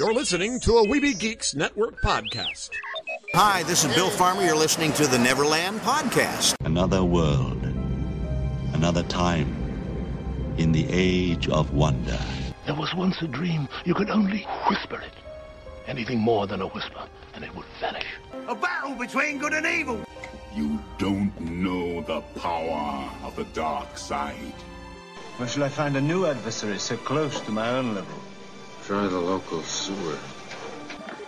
You're listening to a Weeby Geeks Network podcast. Hi, this is Bill Farmer. You're listening to the Neverland Podcast. Another world, another time, in the age of wonder. There was once a dream. You could only whisper it. Anything more than a whisper, and it would vanish. A battle between good and evil. You don't know the power of the dark side. Where shall I find a new adversary so close to my own level? Try the local sewer.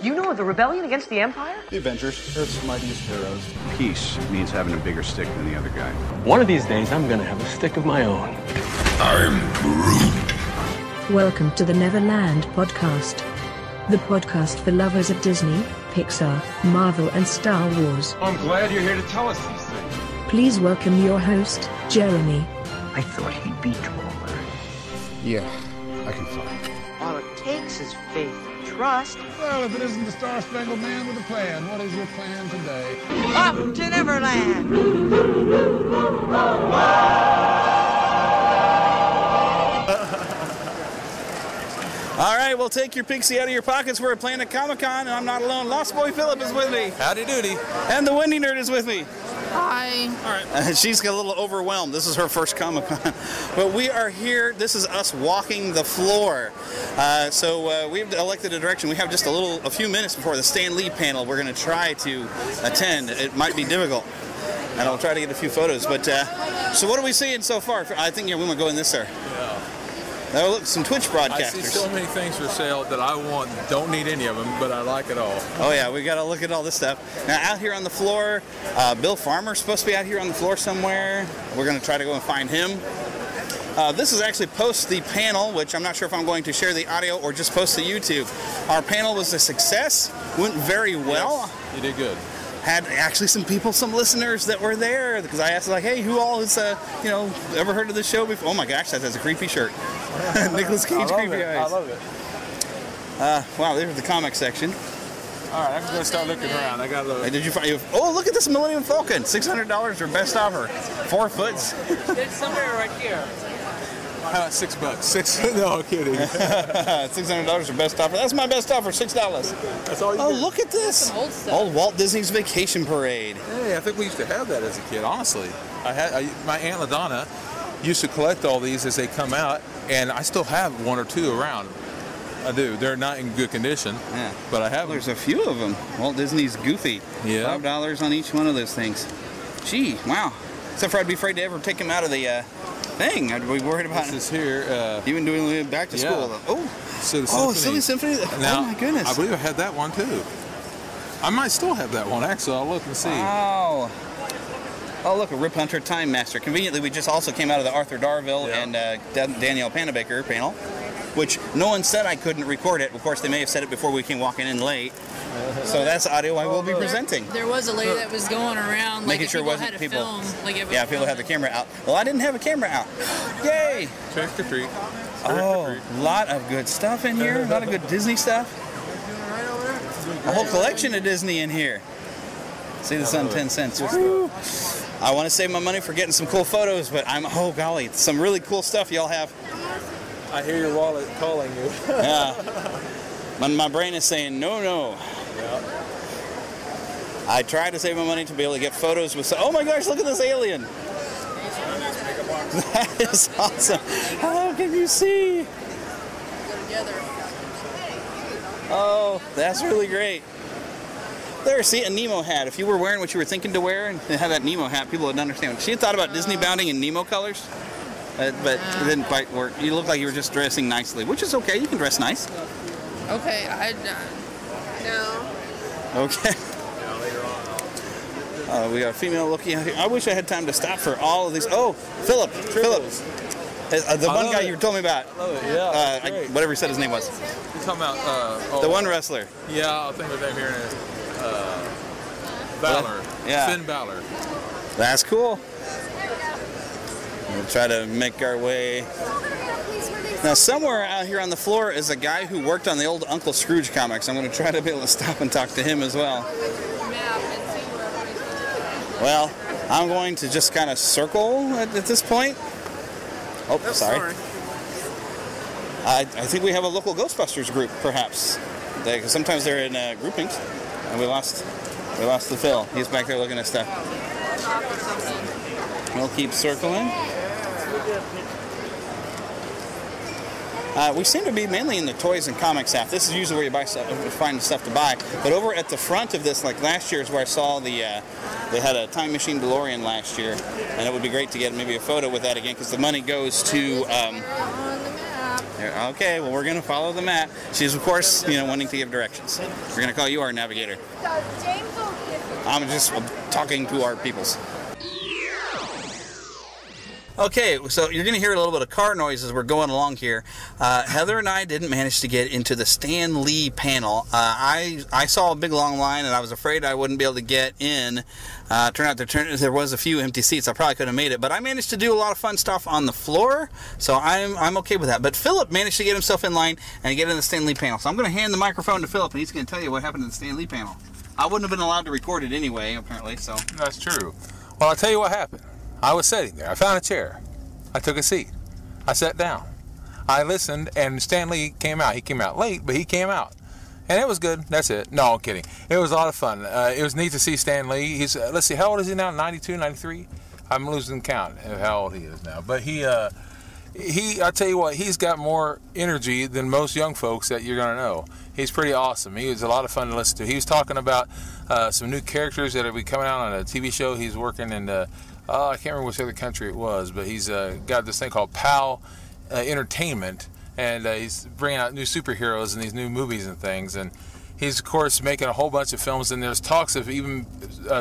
You know of the rebellion against the Empire? The Avengers, Earth's mightiest heroes. Peace means having a bigger stick than the other guy. One of these days, I'm gonna have a stick of my own. I'm Groot. Welcome to the Neverland Podcast. The podcast for lovers of Disney, Pixar, Marvel and Star Wars. I'm glad you're here to tell us these things. Please welcome your host, Jeremy. I thought he'd be taller. Yeah, I can fly. All it takes is faith and trust. Well, if it isn't the Star-Spangled Man with a plan, what is your plan today? Up to Neverland! All right, well, take your pixie out of your pockets. We're at Planet Comic-Con, and I'm not alone. Lost Boy Philip is with me. Howdy doody. And the Windy Nerd is with me. Hi. All right. She's a little overwhelmed. This is her first Comic-Con. But we are here. This is us walking the floor. So we've elected a direction. We have just a few minutes before the Stan Lee panel we're going to try to attend. It might be difficult. And I'll try to get a few photos. But so what are we seeing so far? I think we're going to go in this, sir. Yeah. Oh, look, some Twitch broadcasters. I see so many things for sale that I want, don't need any of them, but I like it all. Oh, yeah, we got to look at all this stuff. Now, out here on the floor, Bill Farmer's supposed to be out here on the floor somewhere. We're going to try to go and find him. This is actually post the panel, which I'm not sure if I'm going to share the audio or just post to YouTube. Our panel was a success, went very well. Yes, you did good. Had actually some people, some listeners that were there, because I asked, like, hey, who all has, ever heard of this show before? Oh, my gosh, that has a creepy shirt. Nicolas Cage, creepy eyes. I love it. Wow, there's the comic section. All right, I'm going to start looking around. I got a little... Hey, did you find... Oh, look at this Millennium Falcon. $600 for best offer. 4 foots. There's somewhere right here. $6. No, kidding. $600 for best offer. That's my best offer, $6. That's all you get. Oh, look at this. Old stuff. Old Walt Disney's Vacation Parade. Hey, I think we used to have that as a kid, honestly. My Aunt LaDonna used to collect all these as they come out, and I still have one or two around. I do. They're not in good condition, yeah. But I have them. There's a few of them. Walt Disney's Goofy. Yeah. $5 on each one of those things. Gee, wow. Except for I'd be afraid to ever take him out of the... thing. I'd be worried about this is here. Even doing back to school. Yeah. Silly Symphony. Now, oh my goodness. I believe I had that one too. I might still have that one actually. I'll look and see. Wow. Oh look, a Rip Hunter Time Master. Conveniently, we just also came out of the Arthur Darvill and Danielle Panabaker panel, which no one said I couldn't record it. Of course, they may have said it before we came walking in late. So that's audio I will be presenting. There was a lady that was going around, making sure it wasn't people. People had the camera out. Well, I didn't have a camera out. Yay! Trick or treat. Oh, a lot of good stuff in here. A lot of good Disney stuff. A whole collection of Disney in here. See this on 10 cents. Woo. I want to save my money for getting some cool photos, but some really cool stuff y'all have. I hear your wallet calling you. My brain is saying no. Yeah. I try to save my money to be able to get photos with... Oh my gosh, look at this alien! That is awesome! How can you see? Oh, that's really great. There, see, a Nemo hat. If you were wearing what you were thinking to wear and had that Nemo hat, people would understand. She had thought about Disney bounding in Nemo colors, but it didn't quite work. You looked like you were just dressing nicely, which is okay. You can dress nice. Okay, no. Okay. We got a female looking out here. I wish I had time to stop for all of these. Oh, Philip. The one guy you told me about. I love it, yeah. Whatever he said his name was. You're talking about... the one wrestler. Yeah, I'll think of his name here in a... Balor. Yeah. Finn Balor. That's cool. We'll try to make our way... Now, somewhere out here on the floor is a guy who worked on the old Uncle Scrooge comics. I'm going to try to be able to stop and talk to him as well. Well, I'm going to just kind of circle at this point. Oh, sorry. I think we have a local Ghostbusters group, perhaps. Because sometimes they're in groupings, and we lost the Phil. He's back there looking at stuff. We'll keep circling. We seem to be mainly in the toys and comics half. This is usually where you buy stuff, find stuff to buy. But over at the front of this, like last year, is where I saw the. They had a Time Machine DeLorean last year, and it would be great to get maybe a photo with that again because the money goes to. Okay, well, we're going to follow the map. She's, of course, you know, wanting to give directions. We're going to call you our navigator. I'm just talking to our peoples. Okay, so you're going to hear a little bit of car noise as we're going along here. Heather and I didn't manage to get into the Stan Lee panel. I saw a big long line, and I was afraid I wouldn't be able to get in. Turned out there was a few empty seats. I probably could have made it, but I managed to do a lot of fun stuff on the floor, so I'm okay with that. But Philip managed to get himself in line and get in the Stan Lee panel. So I'm going to hand the microphone to Philip, and he's going to tell you what happened in the Stan Lee panel. I wouldn't have been allowed to record it anyway, apparently. So that's true. Well, I'll tell you what happened. I was sitting there. I found a chair. I took a seat. I sat down. I listened, and Stan Lee came out. He came out late, but he came out. And it was good. That's it. No, I'm kidding. It was a lot of fun. It was neat to see Stan Lee. He's, let's see, how old is he now? 92, 93? I'm losing count of how old he is now. But he, I tell you what, he's got more energy than most young folks that you're going to know. He's pretty awesome. He was a lot of fun to listen to. He was talking about some new characters that will be coming out on a TV show. He's working in the... I can't remember which other country it was, but he's got this thing called PAL Entertainment, and he's bringing out new superheroes and these new movies and things. And he's, of course, making a whole bunch of films, and there's talks of even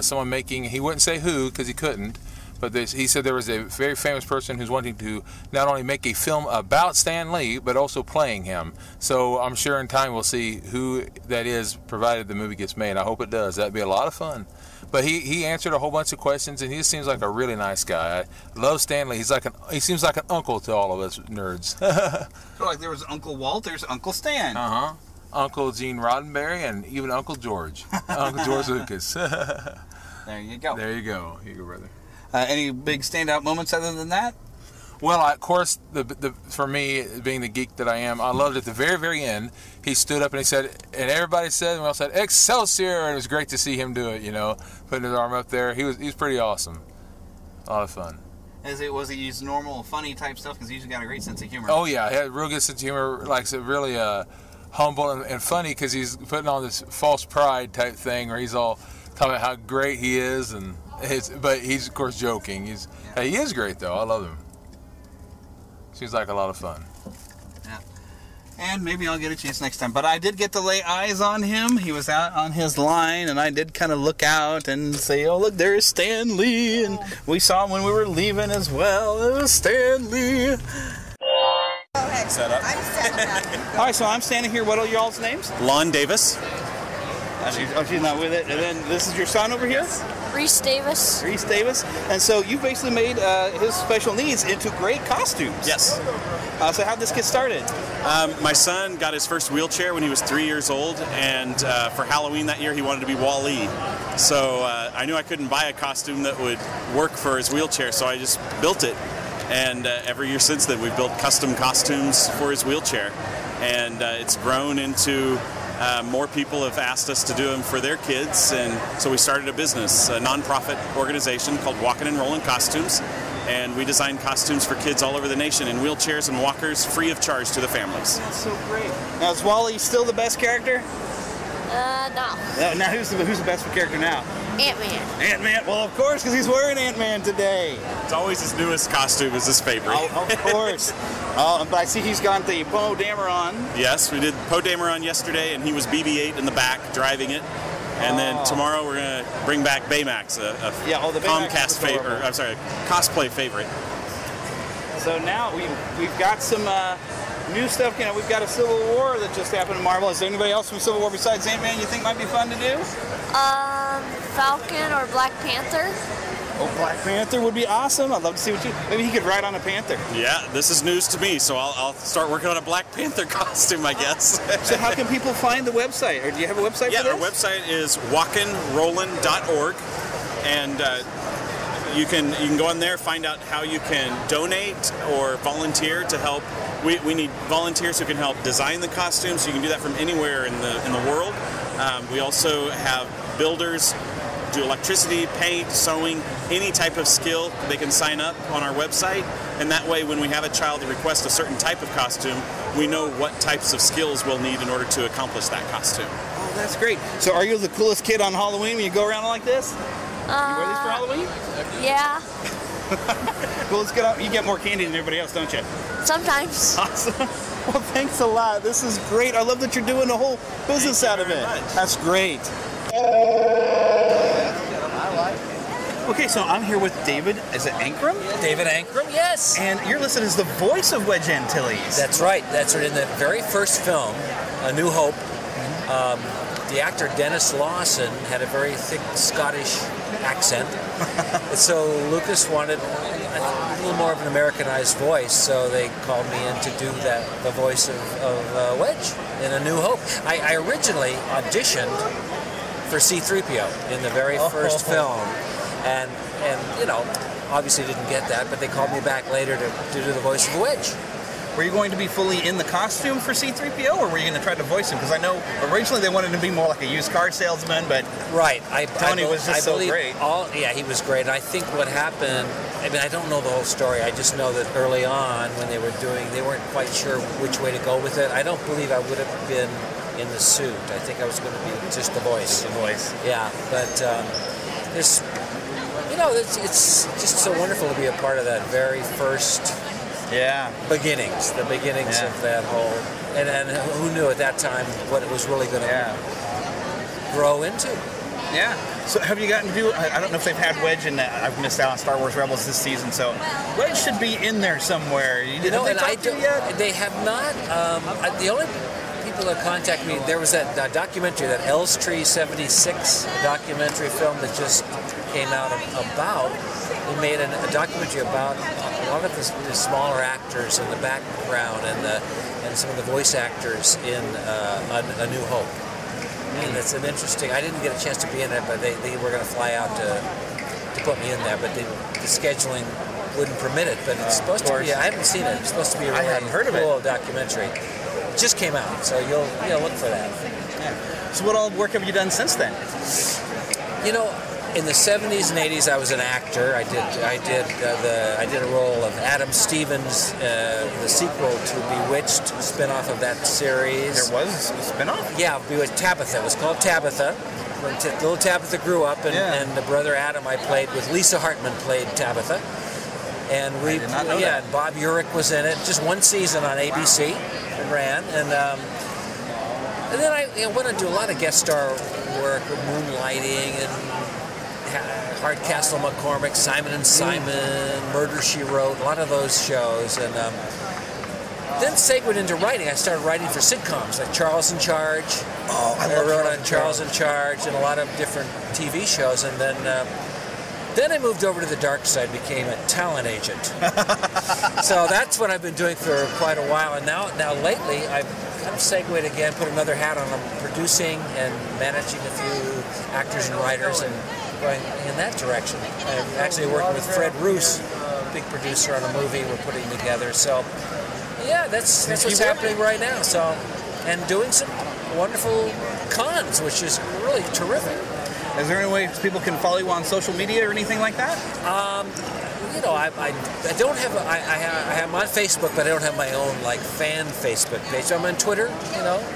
someone making, he wouldn't say who because he couldn't, but he said there was a very famous person who's wanting to not only make a film about Stan Lee, but also playing him. So I'm sure in time we'll see who that is, provided the movie gets made. I hope it does. That'd be a lot of fun. But he answered a whole bunch of questions, and he just seems like a really nice guy. I love Stan Lee. He's like he seems like an uncle to all of us nerds. So like there was Uncle Walt, there's Uncle Stan. Uh-huh. Uncle Gene Roddenberry, and even Uncle George. Uncle George Lucas. There you go. There you go. Here you go, brother. Any big standout moments other than that? Well, of course, for me, being the geek that I am, I loved at the very, very end, he stood up and he said, and everybody said, and we all said, Excelsior! And it was great to see him do it, you know, putting his arm up there. He was pretty awesome. A lot of fun. Was he used normal, funny type stuff? Because he usually got a great sense of humor. Oh, yeah. He had a real good sense of humor. Like, so really humble and funny because he's putting on this false pride type thing where he's all talking about how great he is. But he's, of course, joking. Yeah. He is great, though. I love him. Seems like a lot of fun. Yeah. And maybe I'll get a chance next time. But I did get to lay eyes on him. He was out on his line, and I did kind of look out and say, oh, look, there's Stan Lee. And we saw him when we were leaving as well. It was Stan Lee. Oh, set up. I'm standing up. All right, so I'm standing here. What are y'all's names? Lon Davis. Oh, she's not with it. And then this is your son over here? Reese Davis. Reese Davis. And so you basically made his special needs into great costumes. Yes. So how'd this get started? My son got his first wheelchair when he was 3 years old, and for Halloween that year he wanted to be Wall-E. So I knew I couldn't buy a costume that would work for his wheelchair, so I just built it. And every year since then we've built custom costumes for his wheelchair. And it's grown into... more people have asked us to do them for their kids, and so we started a business, a nonprofit organization called Walkin' and Rollin' Costumes, and we design costumes for kids all over the nation in wheelchairs and walkers, free of charge to the families. That's so great. Now, is Wall-E still the best character? No. Now, who's the best character now? Ant-Man. Ant-Man? Well, of course, because he's wearing Ant-Man today. It's always his newest costume is his favorite. Oh, of course. But I see he's got the Poe Dameron. Yes, we did Poe Dameron yesterday, and he was BB-8 in the back driving it. And then tomorrow we're going to bring back Baymax, the Comcast favorite. I'm sorry, cosplay favorite. So now we've got some... new stuff, you know, we've got a Civil War that just happened in Marvel. Is there anybody else from Civil War besides Ant-Man you think might be fun to do? Falcon or Black Panther. Oh, Black Panther would be awesome. I'd love to see what you... Maybe he could ride on a panther. Yeah, this is news to me, so I'll start working on a Black Panther costume, I guess. So how can people find the website? Or do you have a website for this? Yeah, our website is walkinrollin.org, and... you can go on there, find out how you can donate or volunteer to help. We need volunteers who can help design the costumes. You can do that from anywhere in the world. We also have builders do electricity, paint, sewing, any type of skill. They can sign up on our website, and that way when we have a child that requests a certain type of costume, we know what types of skills we'll need in order to accomplish that costume. Oh, that's great. So are you the coolest kid on Halloween when you go around like this? You wear these for Halloween? Yeah. Well, let's get out. You get more candy than everybody else, don't you? Sometimes. Awesome. Well, thanks a lot. This is great. I love that you're doing the whole business out of it. Much. That's great. Okay, so I'm here with David, is it Ankrum? David Ankrum, yes. And you're listed as the voice of Wedge Antilles. That's right. That's in the very first film, A New Hope. The actor Dennis Lawson had a very thick Scottish accent, so Lucas wanted a little more of an Americanized voice, so they called me in to do that, the voice of Wedge in A New Hope. I originally auditioned for C-3PO in the very first film. And you know, obviously didn't get that, but they called me back later to do the voice of Wedge. Were you going to be fully in the costume for C-3PO, or were you going to try to voice him? Because I know originally they wanted him to be more like a used car salesman, but right, Tony was just so great. Yeah, he was great. And I think what happened, I mean, I don't know the whole story. I just know that early on when they were doing, they weren't quite sure which way to go with it. I don't believe I would have been in the suit. I think I was going to be just the voice. Just the voice. Yeah, but there's... You know, it's just so wonderful to be a part of that very first beginnings, the beginnings of that whole, and who knew at that time what it was really going to grow into. Yeah. So have you gotten to do, I don't know if they've had Wedge, and I've missed out on Star Wars Rebels this season, so Wedge should be in there somewhere. You know, they have not, the only people that contact me, there was that documentary, that Elstree 76 documentary film that just came out about, we made a documentary about a lot of the smaller actors in the background and some of the voice actors in A New Hope. And it's an interesting, I didn't get a chance to be in it, but they were going to fly out to put me in there, but the scheduling wouldn't permit it, but it's supposed to be, I haven't seen it, it's supposed to be a really cool documentary. It just came out, so you'll look for that. Yeah. So what all work have you done since then? You know, in the 70s and 80s, I was an actor. I did a role of Adam Stevens, the sequel to Bewitched, spinoff of that series. There was a spinoff? Yeah, Bewitched. Tabitha. It was called Tabitha. When little Tabitha grew up, and the brother Adam I played with. Lisa Hartman played Tabitha, and we and Bob Urich was in it. Just one season on ABC, it ran, and then I went and do a lot of guest star work, with Moonlighting and Hardcastle McCormick, Simon and Simon, Murder, She Wrote, a lot of those shows, and then segued into writing. I started writing for sitcoms like Charles in Charge. Oh, I wrote on Charles in Charge and a lot of different TV shows, and then I moved over to the dark side, became a talent agent. So that's what I've been doing for quite a while, and now lately I've kind of segued again, put another hat on. I'm producing and managing a few actors and writers and going in that direction. I'm actually working with Fred Roos, big producer, on a movie we're putting together. So, yeah, that's what's happening right now. So, and doing some wonderful cons, which is really terrific. Is there any way people can follow you on social media or anything like that? You know, I don't have, I'm on Facebook, but I don't have my own, like, fan Facebook page. I'm on Twitter, you know.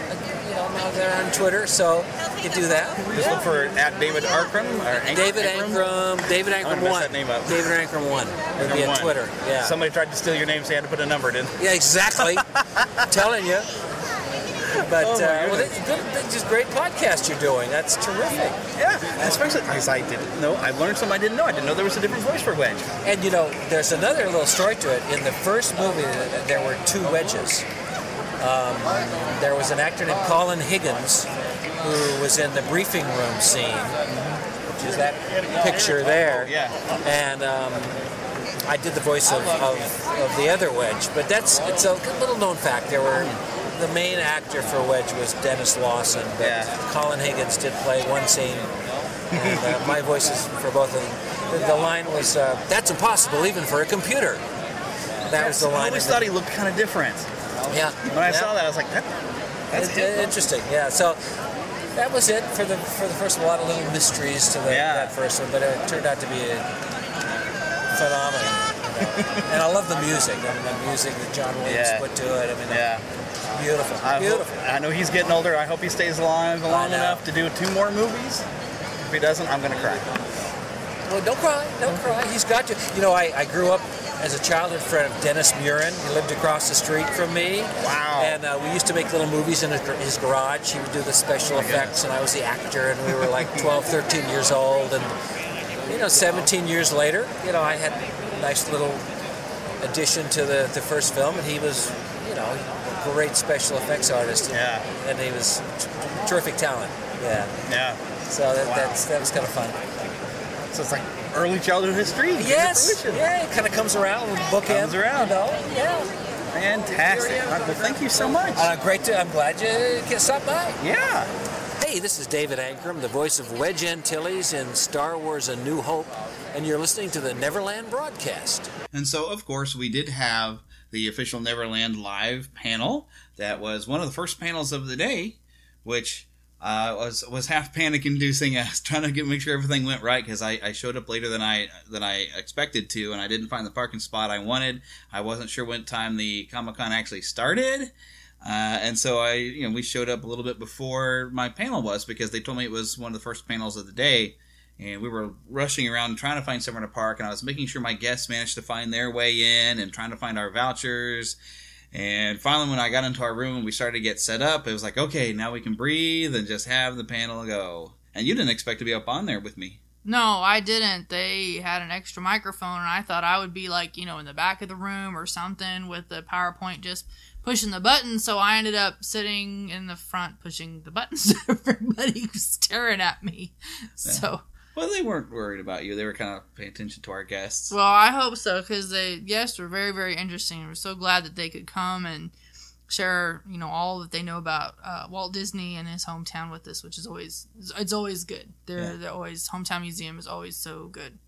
I'm out there on Twitter, so you can do that. Just look for at David Ankrum or Ankrum. David Ankrum. David Ankrum 1. That name up. David Ankrum 1. It'll be on Twitter. Yeah. Somebody tried to steal your name, so you had to put a number, didn't they? Yeah, exactly. I'm telling you. But that's just great podcast you're doing. That's terrific. Yeah, especially because I learned something I didn't know. I didn't know there was a different voice for Wedge. And you know, there's another little story to it. In the first movie, there were two Wedges. There was an actor named Colin Higgins who was in the briefing room scene, which is that picture there. And I did the voice of the other Wedge. But it's a little known fact. The main actor for Wedge was Dennis Lawson, but Colin Higgins did play one scene and my voice is for both of them. The line was, that's impossible even for a computer. That was the line. I always thought he looked kind of different. Yeah. When I saw that, I was like, that's interesting. Yeah. So that was it for the first one. A lot of little mysteries to the, that first one, but it turned out to be a phenomenon. And I love the music. I mean, the music that John Williams put to it. I mean, beautiful. Beautiful. I know he's getting older. I hope he stays alive long enough to do 2 more movies. If he doesn't, I'm going to cry. Well, don't cry. Don't cry. He's got you. You know, I grew up as a childhood friend of Dennis Muren. He lived across the street from me. Wow. And we used to make little movies in his garage. He would do the special effects, and I was the actor, and we were like 12, 13 years old. And, you know, 17 years later, you know, I had a nice little addition to the first film, and he was, you know, a great special effects artist. Yeah. And he was terrific talent. Yeah. Yeah. So that was kind of fun. So it's like early childhood history. Yes. Yeah, it kind of comes around. Book ends around. You know? Yeah. Fantastic. Well, thank you so much. Great. I'm glad you could stop by. Yeah. Hey, this is David Ankrum, the voice of Wedge Antilles in Star Wars: A New Hope, and you're listening to the Neverland broadcast. And so, of course, we did have the official Neverland live panel. That was one of the first panels of the day, which was half panic-inducing. I was trying to make sure everything went right because I showed up later than I expected to, and I didn't find the parking spot I wanted. I wasn't sure when time the Comic-Con actually started, and so we showed up a little bit before my panel was because they told me it was one of the first panels of the day, and we were rushing around trying to find somewhere to park, and I was making sure my guests managed to find their way in and trying to find our vouchers. And finally, when I got into our room and we started to get set up, it was like, okay, now we can breathe and just have the panel go. And you didn't expect to be up on there with me. No, I didn't. They had an extra microphone, and I thought I would be, like, you know, in the back of the room or something with the PowerPoint just pushing the button. So I ended up sitting in the front pushing the buttons. Everybody was staring at me. Yeah. So... Well, they weren't worried about you. They were kind of paying attention to our guests. Well, I hope so, because they, yes, were very, very interesting. We're so glad that they could come and share, you know, all that they know about Walt Disney and his hometown with us, which is always, it's always good. They're always, Hometown Museum is always so good.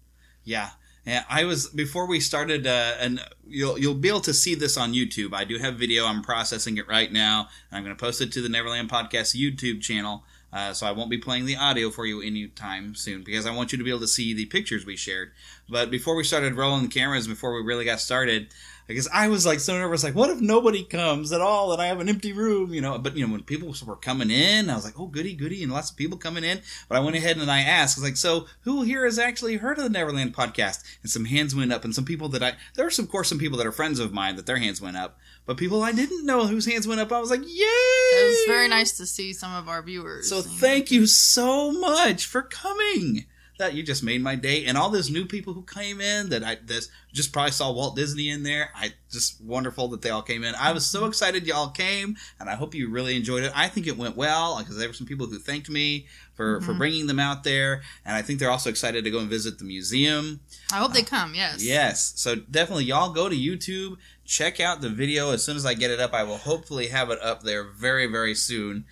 Yeah. And I was, before we started, and you'll be able to see this on YouTube. I do have video. I'm processing it right now. I'm going to post it to the Neverland Podcast YouTube channel. So I won't be playing the audio for you anytime soon because I want you to be able to see the pictures we shared. But before we started rolling the cameras, before we really got started, because I was like so nervous, like what if nobody comes at all and I have an empty room, you know? But you know, when people were coming in, I was like, oh goody, and lots of people coming in. But I went ahead and I asked, I was like, so who here has actually heard of the Neverland podcast? And some hands went up, and some people that there are of course some people that are friends of mine that their hands went up. But people I didn't know whose hands went up, I was like, yay! It was very nice to see some of our viewers. So thank you so much for coming. That you just made my day. And all those new people who came in that just probably saw Walt Disney in there. Just wonderful that they all came in. I was so excited y'all came, and I hope you really enjoyed it. I think it went well because there were some people who thanked me for bringing them out there, and I think they're also excited to go and visit the museum. I hope they come, yes. Yes. So definitely y'all go to YouTube, check out the video. As soon as I get it up, I will hopefully have it up there very, very soon.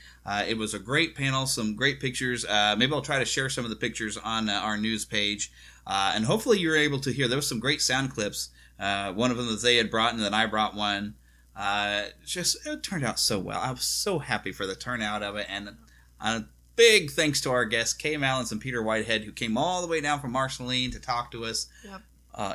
It was a great panel, some great pictures. Maybe I'll try to share some of the pictures on our news page, and hopefully you were able to hear. There was some great sound clips. One of them that they had brought, and then I brought one. It turned out so well. I was so happy for the turnout of it, and a big thanks to our guests, Kay Mallins and Peter Whitehead, who came all the way down from Marceline to talk to us. Yep.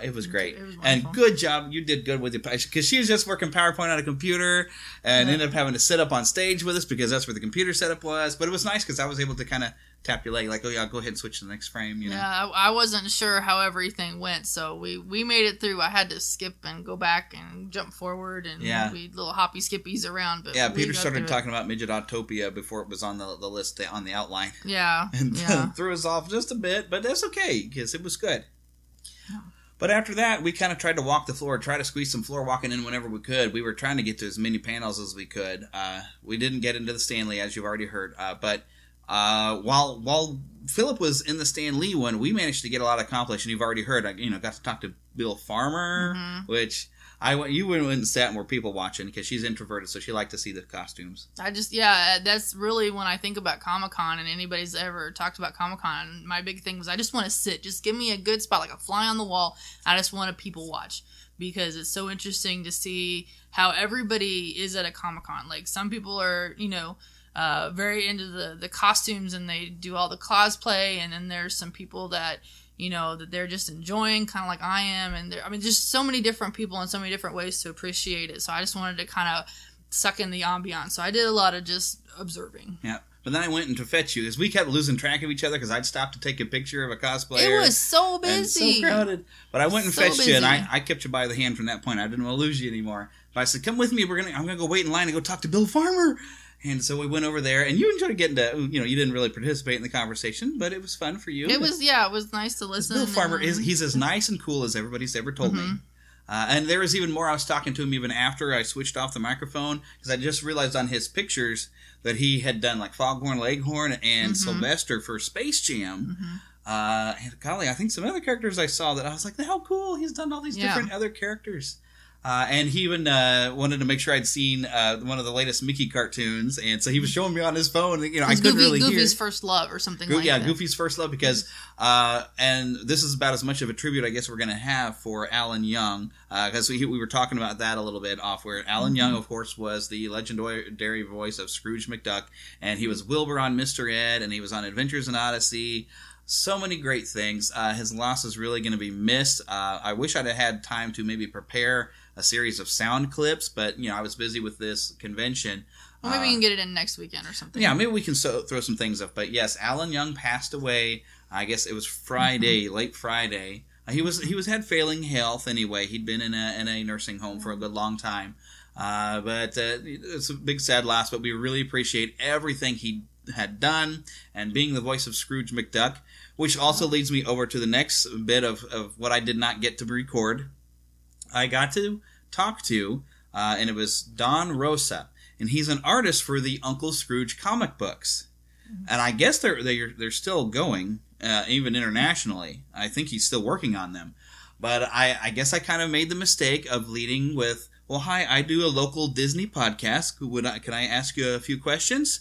It was great. It was wonderful. And good job. You did good with your because she was just working PowerPoint on a computer and ended up having to sit up on stage with us because that's where the computer setup was. But it was nice because I was able to kind of tap your leg like, oh, yeah, go ahead and switch to the next frame. You know? Yeah, I wasn't sure how everything went, so we made it through. I had to skip and go back and jump forward and we little hoppy skippies around. But Peter started talking about Midgetopia before it was on the list, on the outline. Yeah. And threw us off just a bit, but that's okay because it was good. Yeah. But after that, we kind of tried to walk the floor, try to squeeze some floor walking in whenever we could. We were trying to get to as many panels as we could. We didn't get into the Stan Lee, as you've already heard. But while Philip was in the Stan Lee one, we managed to get a lot accomplished. And you've already heard, I got to talk to Bill Farmer, which You went and sat and were people watching because she's introverted, so she liked to see the costumes. That's really when I think about Comic-Con and anybody's ever talked about Comic-Con, my big thing was I just want to sit. Just give me a good spot, like a fly on the wall. I just want to people watch because it's so interesting to see how everybody is at a Comic-Con. Like some people are, very into the costumes and they do all the cosplay, and then there's some people that... that they're just enjoying, kind of like I am. And just so many different people and so many different ways to appreciate it. So I just wanted to kind of suck in the ambiance. So I did a lot of just observing. Yeah. But then I went in to fetch you, because we kept losing track of each other, because I'd stop to take a picture of a cosplayer. It was so busy. So crowded. But I went and fetched you, and I kept you by the hand from that point. I didn't want to lose you anymore. But I said, come with me. I'm going to go wait in line and go talk to Bill Farmer. And so we went over there, and you enjoyed getting to, you didn't really participate in the conversation, but it was fun for you. It was nice to listen. Bill Farmer, he's as nice and cool as everybody's ever told me. And there was even more. I was talking to him even after I switched off the microphone, because I just realized on his pictures that he had done, like, Foghorn Leghorn and Sylvester for Space Jam. And golly, I think some other characters I saw that I was like, how cool, he's done all these different other characters. And he even wanted to make sure I'd seen one of the latest Mickey cartoons, and so he was showing me on his phone. I couldn't really hear. Goofy's First Love or something like that. Yeah, Goofy's First Love, because, and this is about as much of a tribute I guess we're going to have for Alan Young, because we were talking about that a little bit off where Alan Young, of course, was the legendary voice of Scrooge McDuck, and he was Wilbur on Mr. Ed, and he was on Adventures in Odyssey. So many great things. His loss is really going to be missed. I wish I'd have had time to maybe prepare a series of sound clips, but I was busy with this convention. Well, maybe we can get it in next weekend or something. Yeah, maybe we can throw some things up. But yes, Alan Young passed away. I guess it was Friday, late Friday. He had failing health anyway. He'd been in a nursing home for a good long time. But it's a big sad loss. But we really appreciate everything he had done and being the voice of Scrooge McDuck, which also leads me over to the next bit of what I did not get to record. I got to talk to, and it was Don Rosa, and he's an artist for the Uncle Scrooge comic books, and I guess they're still going, even internationally. I think he's still working on them, but I guess I kind of made the mistake of leading with, well, hi, I do a local Disney podcast. Can I ask you a few questions?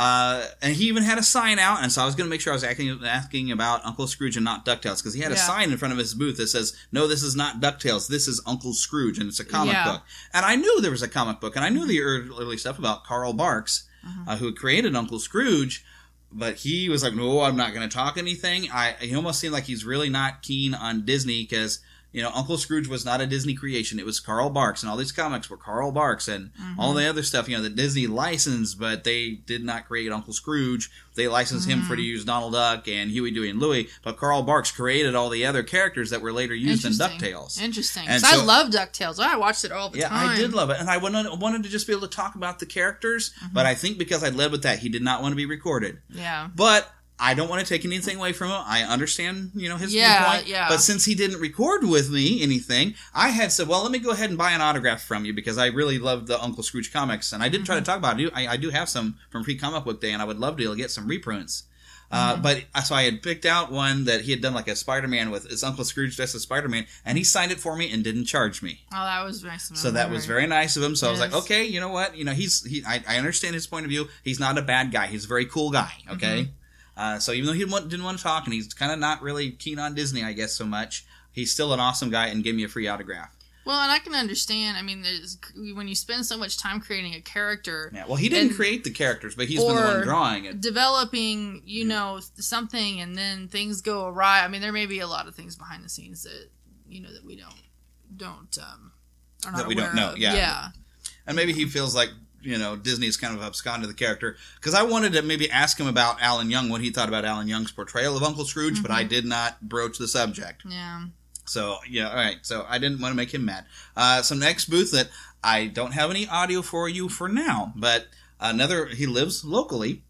And he even had a sign out, and so I was going to make sure I was asking about Uncle Scrooge and not DuckTales, because he had a sign in front of his booth that says, no, this is not DuckTales, this is Uncle Scrooge, and it's a comic book. And I knew there was a comic book, and I knew the early stuff about Carl Barks, who created Uncle Scrooge, but he was like, no, I'm not going to talk anything. He almost seemed like he's really not keen on Disney, because... Uncle Scrooge was not a Disney creation. It was Carl Barks, and all these comics were Carl Barks and all the other stuff, that Disney licensed, but they did not create Uncle Scrooge. They licensed him to use Donald Duck and Huey, Dewey, and Louie, but Carl Barks created all the other characters that were later used in DuckTales. Interesting. Because I love DuckTales. I watched it all the time. Yeah, I did love it, and I wanted to just be able to talk about the characters, but I think because I led with that, he did not want to be recorded. Yeah. But... I don't want to take anything away from him. I understand, his viewpoint. Yeah. But since he didn't record with me anything, I had said, well, let me go ahead and buy an autograph from you because I really loved the Uncle Scrooge comics. And I did try to talk about it. I do have some from pre-comic book day, and I would love to get some reprints. So I had picked out one that he had done, like a Spider-Man with his Uncle Scrooge dressed as Spider-Man, and he signed it for me and didn't charge me. Oh, that was nice of him. So that was very nice of him. So I was like, okay, you know what? I understand his point of view. He's not a bad guy. He's a very cool guy, okay? So even though he didn't want to talk, and he's kind of not really keen on Disney, I guess, so much, he's still an awesome guy and gave me a free autograph. Well, and I can understand. I mean, when you spend so much time creating a character... Yeah, well, he didn't create the characters, but he's been the one drawing it. Developing, something, and then things go awry. I mean, there may be a lot of things behind the scenes that, that we are not aware of. That we don't know, yeah. And maybe he feels like... Disney's kind of absconded the character. Because I wanted to maybe ask him about Alan Young, what he thought about Alan Young's portrayal of Uncle Scrooge, but I did not broach the subject. Yeah. So, yeah, all right. So I didn't want to make him mad. So next booth that I don't have any audio for you for now, but he lives locally.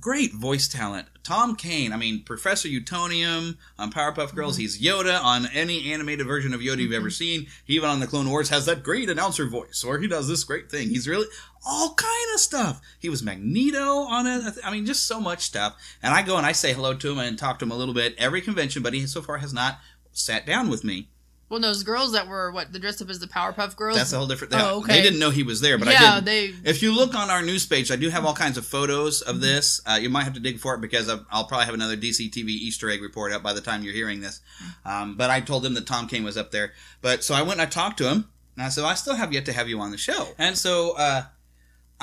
Great voice talent. Tom Kane, Professor Utonium on Powerpuff Girls. He's Yoda on any animated version of Yoda you've ever seen. He even on the Clone Wars has that great announcer voice, or he does this great thing. He's really all kind of stuff. He was Magneto on it. Just so much stuff. And I go and I say hello to him and talk to him a little bit every convention, but he so far has not sat down with me. Well, those girls that were, they're dressed up as the Powerpuff Girls? That's a whole different... Oh, okay. They didn't know he was there, but yeah, I did. If you look on our news page, I do have all kinds of photos of this. You might have to dig for it because I'll probably have another DCTV Easter egg report up by the time you're hearing this. But I told them that Tom Kane was up there. But so I went and I talked to him, and I said, I still have yet to have you on the show. And so,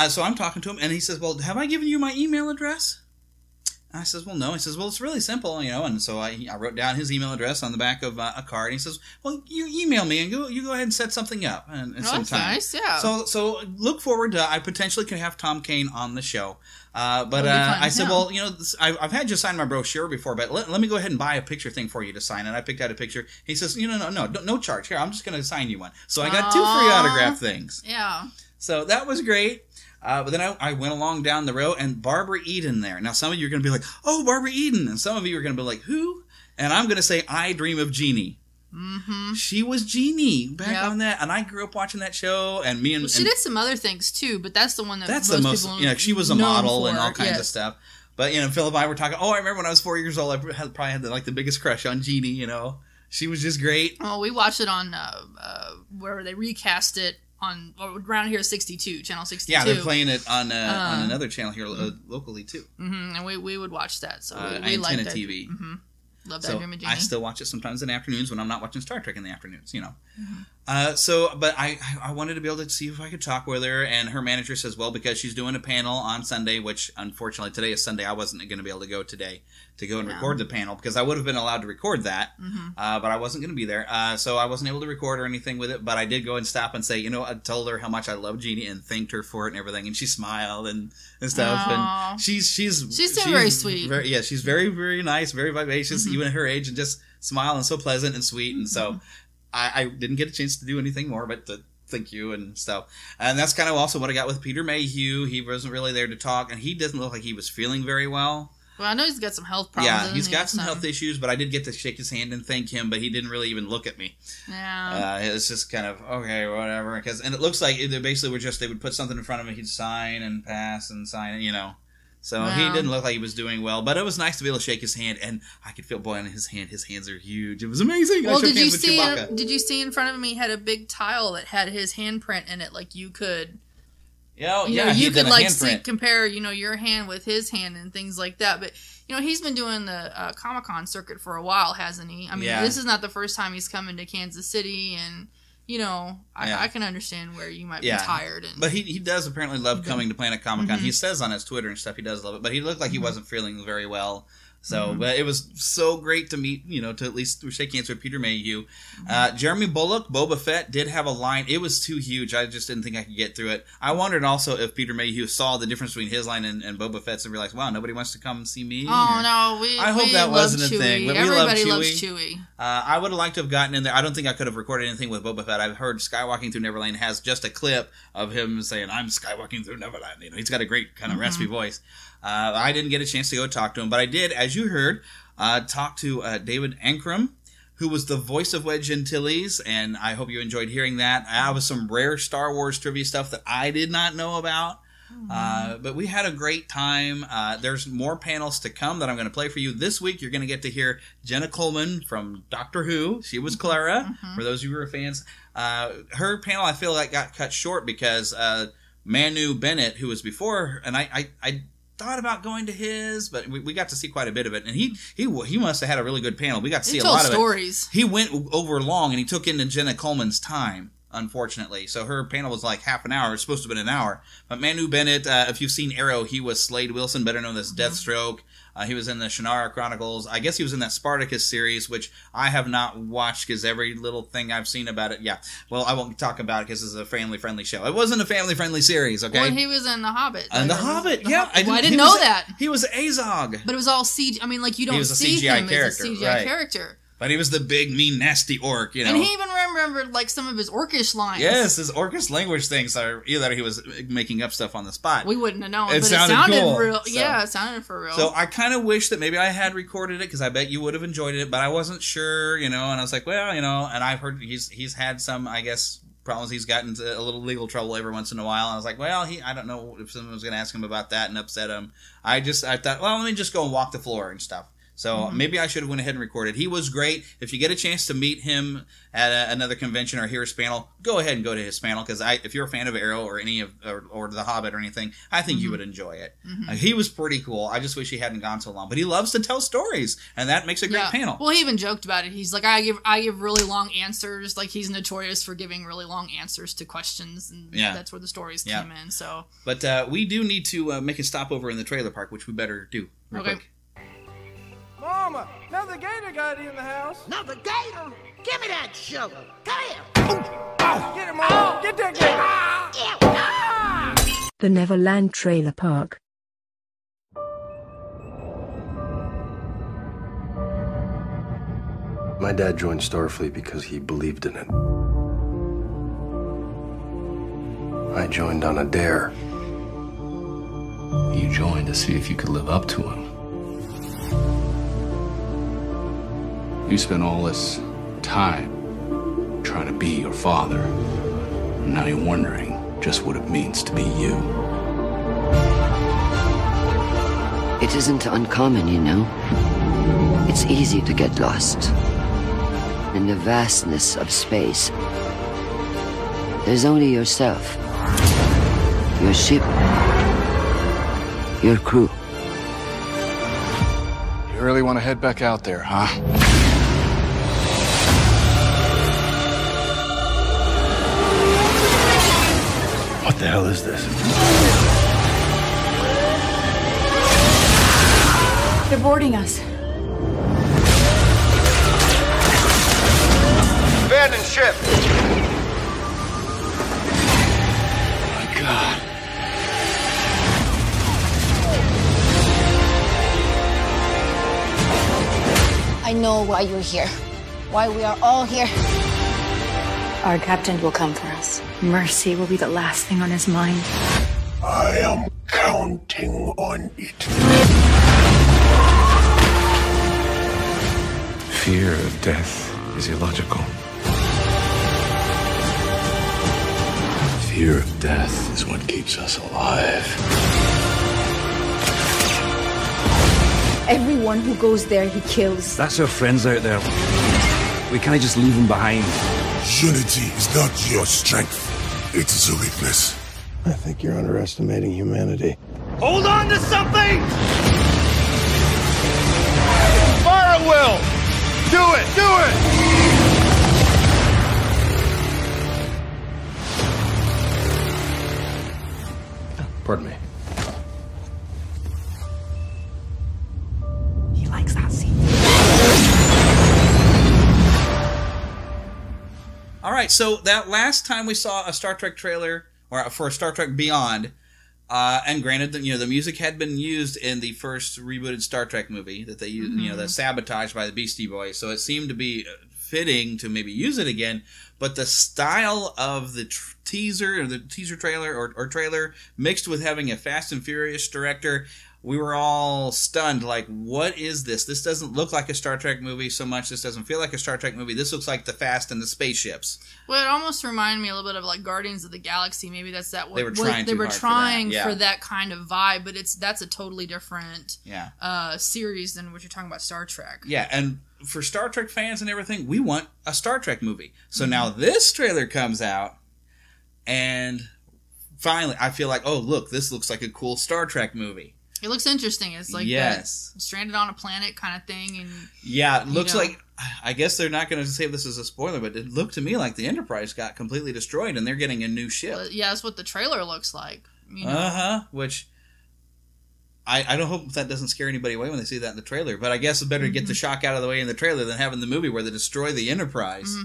so I'm talking to him, and he says, well, have I given you my email address? I says, well, no. He says, well, it's really simple, you know. And so I wrote down his email address on the back of a card. And he says, well, you email me and you go ahead and set something up. And oh, that's nice, yeah. So look forward to I potentially could have Tom Kane on the show. I said, well, you know, I've had you sign my brochure before, but let me go ahead and buy a picture thing for you to sign. And I picked out a picture. He says, you know, no charge. Here, I'm just going to sign you one. So I got two free autograph things. Yeah. So that was great. But then I went along down the row, and Barbara Eden there. Now, some of you are going to be like, oh, Barbara Eden. And some of you are going to be like, who? And I'm going to say, I dream of Jeannie. Mm-hmm. She was Jeannie back on that. And I grew up watching that show. And me and... Well, she did some other things, too, but that's the one that most people... Yeah, she was a model and all kinds of stuff. But, you know, Philip and I were talking, oh, I remember when I was 4 years old, I probably had, the biggest crush on Jeannie, you know. She was just great. Oh, we watched it on where they recast it. On around here, 62, Channel 62. Yeah, they're playing it on another channel here locally too. Mm-hmm, and we would watch that. So we Antenna TV. Mm-hmm. Love that dream of Jeannie. I still watch it sometimes in the afternoons when I'm not watching Star Trek in the afternoons. You know. Mm-hmm. But I wanted to be able to see if I could talk with her, and her manager says, well, because she's doing a panel on Sunday, which unfortunately today is Sunday, I wasn't going to be able to go today to go and record the panel because I would have been allowed to record that, but I wasn't going to be there, so I wasn't able to record or anything with it. But I did go and stop and say, you know, I told her how much I love Jeannie and thanked her for it and everything, and she smiled and stuff. Aww. And she's very sweet. Yeah, she's very, very nice, very vivacious, even at her age, and just smile and so pleasant and sweet, and so. I didn't get a chance to do anything more but to thank you and stuff. And that's kind of also what I got with Peter Mayhew. He wasn't really there to talk, and he doesn't look like he was feeling very well. Well, I know he's got some health problems. Yeah, he's got some health issues, but I did get to shake his hand and thank him, but he didn't really even look at me. Yeah. It's just kind of, okay, whatever. And it looks like they basically were just, they would put something in front of him, he'd sign and pass and sign, you know. So he didn't look like he was doing well, but it was nice to be able to shake his hand, and I could feel boy on his hand. His hands are huge. It was amazing. Well, did you see in front of him? He had a big tile that had his handprint in it, like you could. You could compare, you know, your hand with his hand and things like that. But you know, he's been doing the Comic-Con circuit for a while, hasn't he? I mean, this is not the first time he's coming to Kansas City, and. You know, I can understand where you might be tired. And... But he does apparently love coming to Planet Comic-Con. He says on his Twitter and stuff he does love it, but he looked like he wasn't feeling very well. So, but it was so great to meet, you know, to at least shake hands with Peter Mayhew. Jeremy Bullock, Boba Fett, did have a line. It was too huge. I just didn't think I could get through it. I wondered also if Peter Mayhew saw the difference between his line and Boba Fett's and realized, wow, nobody wants to come see me. Oh, no. I hope that wasn't a thing. But everybody loves Chewie. I would have liked to have gotten in there. I don't think I could have recorded anything with Boba Fett. I've heard Skywalking Through Neverland has just a clip of him saying, I'm Skywalking Through Neverland. You know, he's got a great kind of raspy voice. I didn't get a chance to go talk to him, but I did, as you heard, talk to David Ankrum, who was the voice of Wedge Antilles, and I hope you enjoyed hearing that. That was some rare Star Wars trivia stuff that I did not know about, but we had a great time. There's more panels to come that I'm going to play for you. This week, you're going to get to hear Jenna Coleman from Doctor Who. She was Clara, for those of you who are fans. Her panel, I feel like, got cut short because Manu Bennett, who was before her, and I thought about going to his, but we got to see quite a bit of it, and he must have had a really good panel. We got to see a lot of stories. He went over long, and he took into Jenna Coleman's time, unfortunately. So her panel was like half an hour. It's supposed to have been an hour. But Manu Bennett, if you've seen Arrow, he was Slade Wilson, better known as Deathstroke. He was in the Shannara Chronicles. I guess he was in that Spartacus series, which I have not watched because every little thing I've seen about it, well, I won't talk about it because it's a family-friendly show. It wasn't a family-friendly series, okay? Well, he was in The Hobbit. And The Hobbit, yeah. I didn't know that. He was Azog. But it was all CG. I mean, like, you don't see him as a CGI character. But he was the big, mean, nasty orc, you know. And he even remembered, like, some of his orcish lines. Yes, his orcish language things are either he was making up stuff on the spot. We wouldn't have known, but it sounded cool, real. So. Yeah, it sounded for real. So I kind of wish that maybe I had recorded it, because I bet you would have enjoyed it, but I wasn't sure, you know, and I was like, well, you know, and I've heard he's had some, I guess, problems. He's gotten into a little legal trouble every once in a while, and I was like, well, I don't know if someone was going to ask him about that and upset him. I thought, well, let me just go and walk the floor and stuff. So maybe I should have went ahead and recorded. He was great. If you get a chance to meet him at another convention or hear his panel, go ahead and go to his panel, because if you're a fan of Arrow or any of or The Hobbit or anything, I think you would enjoy it. He was pretty cool. I just wish he hadn't gone so long, but he loves to tell stories, and that makes a great panel. Well, he even joked about it. He's like, I give really long answers. Like, he's notorious for giving really long answers to questions, and that's where the stories came in. So, but we do need to make a stopover in the trailer park, which we better do real quick. Mama, another gator got in the house. Another gator? Give me that sugar. Come here. Get him, Mama. Get that gator. The Neverland Trailer Park. My dad joined Starfleet because he believed in it. I joined on a dare. You joined to see if you could live up to him. You spent all this time trying to be your father. Now you're wondering just what it means to be you. It isn't uncommon, you know. It's easy to get lost. In the vastness of space, there's only yourself, your ship, your crew. You really want to head back out there, huh? What the hell is this? They're boarding us. Abandon ship. Oh my God. I know why you're here. Why we are all here. Our captain will come for us. Mercy will be the last thing on his mind. I am counting on it. Fear of death is illogical. Fear of death is what keeps us alive. Everyone who goes there, he kills. That's our friends out there. We can't just leave them behind. Unity is not your strength. It is a weakness. I think you're underestimating humanity. Hold on to something! Fire at will! Do it! Do it! Pardon me. He likes that scene. All right, so that last time we saw a Star Trek trailer, or for Star Trek Beyond, and granted, the music had been used in the first rebooted Star Trek movie that they used, that's sabotaged by the Beastie Boys, so it seemed to be fitting to maybe use it again. But the style of the teaser, or the teaser trailer, or trailer, mixed with having a Fast and Furious director, we were all stunned, like, what is this? This doesn't look like a Star Trek movie so much. This doesn't feel like a Star Trek movie. This looks like The Fast and the Spaceships. Well, it almost reminded me a little bit of, like, Guardians of the Galaxy. Maybe that's that. They were trying for that kind of vibe, but that's a totally different series than what you're talking about Star Trek. Yeah, and for Star Trek fans and everything, we want a Star Trek movie. So now this trailer comes out, and finally I feel like, oh, look, this looks like a cool Star Trek movie. It looks interesting. It's like that stranded on a planet kind of thing. And yeah, it looks like, I guess they're not going to say this is a spoiler, but it looked to me like the Enterprise got completely destroyed and they're getting a new ship. Well, yeah, that's what the trailer looks like. Which, I don't hope that doesn't scare anybody away when they see that in the trailer, but I guess it's better to get the shock out of the way in the trailer than having the movie where they destroy the Enterprise.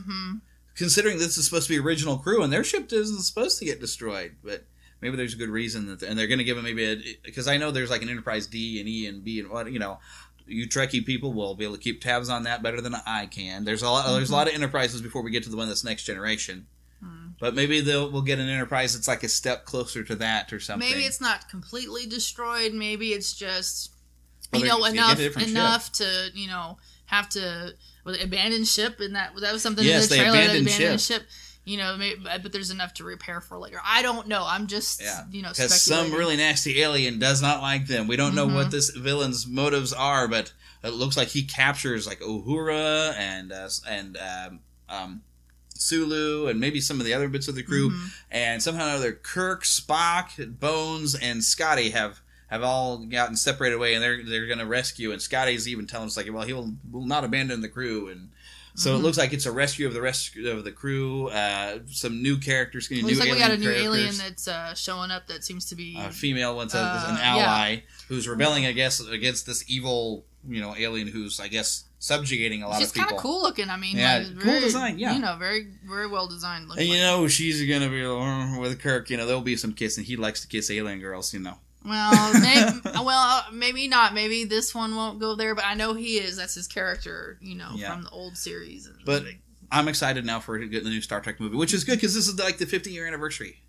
Considering this is supposed to be original crew and their ship isn't supposed to get destroyed, but... Maybe there's a good reason that, and they're going to give them maybe because I know there's like an Enterprise D and E and B and what you Trekkie people will be able to keep tabs on that better than I can. There's a lot, there's a lot of Enterprises before we get to the one that's Next Generation, but maybe we'll get an Enterprise that's like a step closer to that or something. Maybe it's not completely destroyed. Maybe it's just enough to have to abandon ship, and that was something in the trailer. They abandoned ship. You know, maybe, but there's enough to repair for later. I don't know. I'm just, you know, speculating. Because some really nasty alien does not like them. We don't know what this villain's motives are, but it looks like he captures, like, Uhura and Sulu and maybe some of the other bits of the crew. And somehow or other, Kirk, Spock, Bones, and Scotty have all gotten separated away, and they're going to rescue. And Scotty's even telling us, like, well, he will not abandon the crew, and... So it looks like it's a rescue of the rest of the crew. Some new characters. It looks like we got a new alien that's showing up that seems to be... A female one, an ally, who's rebelling, I guess, against this evil, you know, alien who's, I guess, subjugating a lot of people. She's kind of cool looking. I mean, yeah, like, cool design, yeah. You know, very, very well designed looking. And you know, she's going to be with Kirk. You know, there'll be some kissing. He likes to kiss alien girls, you know. Well, maybe not. Maybe this one won't go there, but I know he is. That's his character, you know, from the old series. But I'm excited now for the new Star Trek movie, which is good because this is like the 50-year anniversary.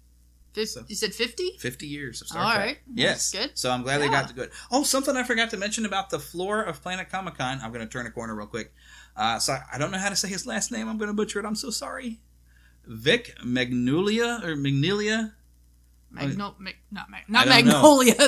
You said 50? 50 years of Star Trek. All right. Yes. That's good. So I'm glad they got to good. Oh, something I forgot to mention about the floor of Planet Comic-Con. I'm going to turn a corner real quick. So I don't know how to say his last name. I'm going to butcher it. I'm so sorry. Vic Magnolia or Magnelia. Magnolia.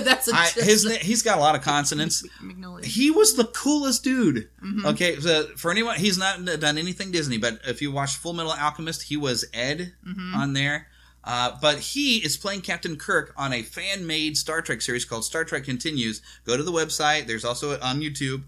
That's his name. He's got a lot of consonants. Magnolia. He was the coolest dude. Okay, so for anyone, he's not done anything Disney, but if you watch Full Metal Alchemist, he was Ed on there. But he is playing Captain Kirk on a fan-made Star Trek series called Star Trek Continues. Go to the website. There's also on YouTube.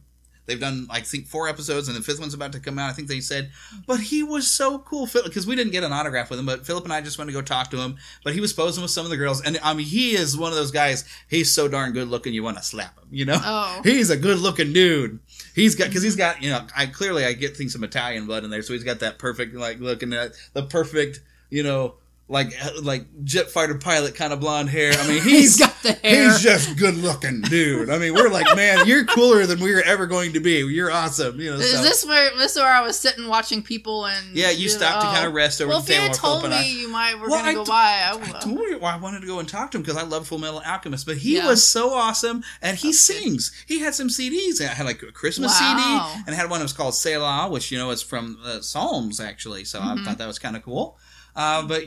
They've done, I think, 4 episodes, and the 5th one's about to come out, I think they said. But he was so cool, because we didn't get an autograph with him, but Philip and I just went to go talk to him. But he was posing with some of the girls, and, I mean, he is one of those guys, he's so darn good-looking, you want to slap him, you know? Oh. He's a good-looking dude. Because he's got, you know, I get things some Italian blood in there, so he's got that perfect, like, look, and the perfect, you know... Like jet fighter pilot kind of blonde hair. I mean, he's got the hair. He's just good looking dude. I mean, we're like, man, you're cooler than we were ever going to be. You're awesome. You know, Is this where I was sitting watching people and you stopped to kind of rest over the table. Well, if you had told me you might were going to go by, I told you I wanted to go and talk to him because I love Full Metal Alchemist. But he was so awesome, and he sings. He had some CDs. I had like a Christmas CD, and I had one that was called Selah, which you know is from Psalms actually. So I thought that was kind of cool. But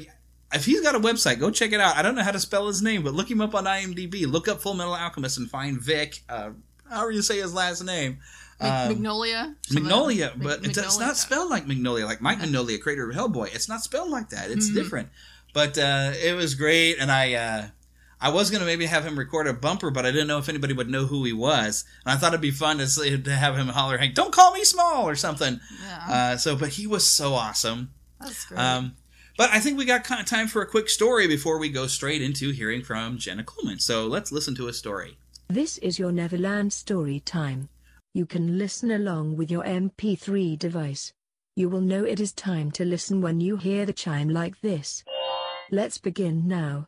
if he's got a website, go check it out. I don't know how to spell his name, but look him up on IMDb. Look up Full Metal Alchemist and find Vic. However you say his last name. Magnolia? Magnolia, but it's not spelled like Magnolia. Like Mike Magnolia, creator of Hellboy. It's not spelled like that. It's different. But it was great, and I was going to maybe have him record a bumper, but I didn't know if anybody would know who he was. And I thought it'd be fun to have him holler, hey, don't call me small or something. Yeah. But he was so awesome. That's great. But I think we got kind of time for a quick story before we go straight into hearing from Jenna Coleman. So let's listen to a story. This is your Neverland story time. You can listen along with your MP3 device. You will know it is time to listen when you hear the chime like this. Let's begin now.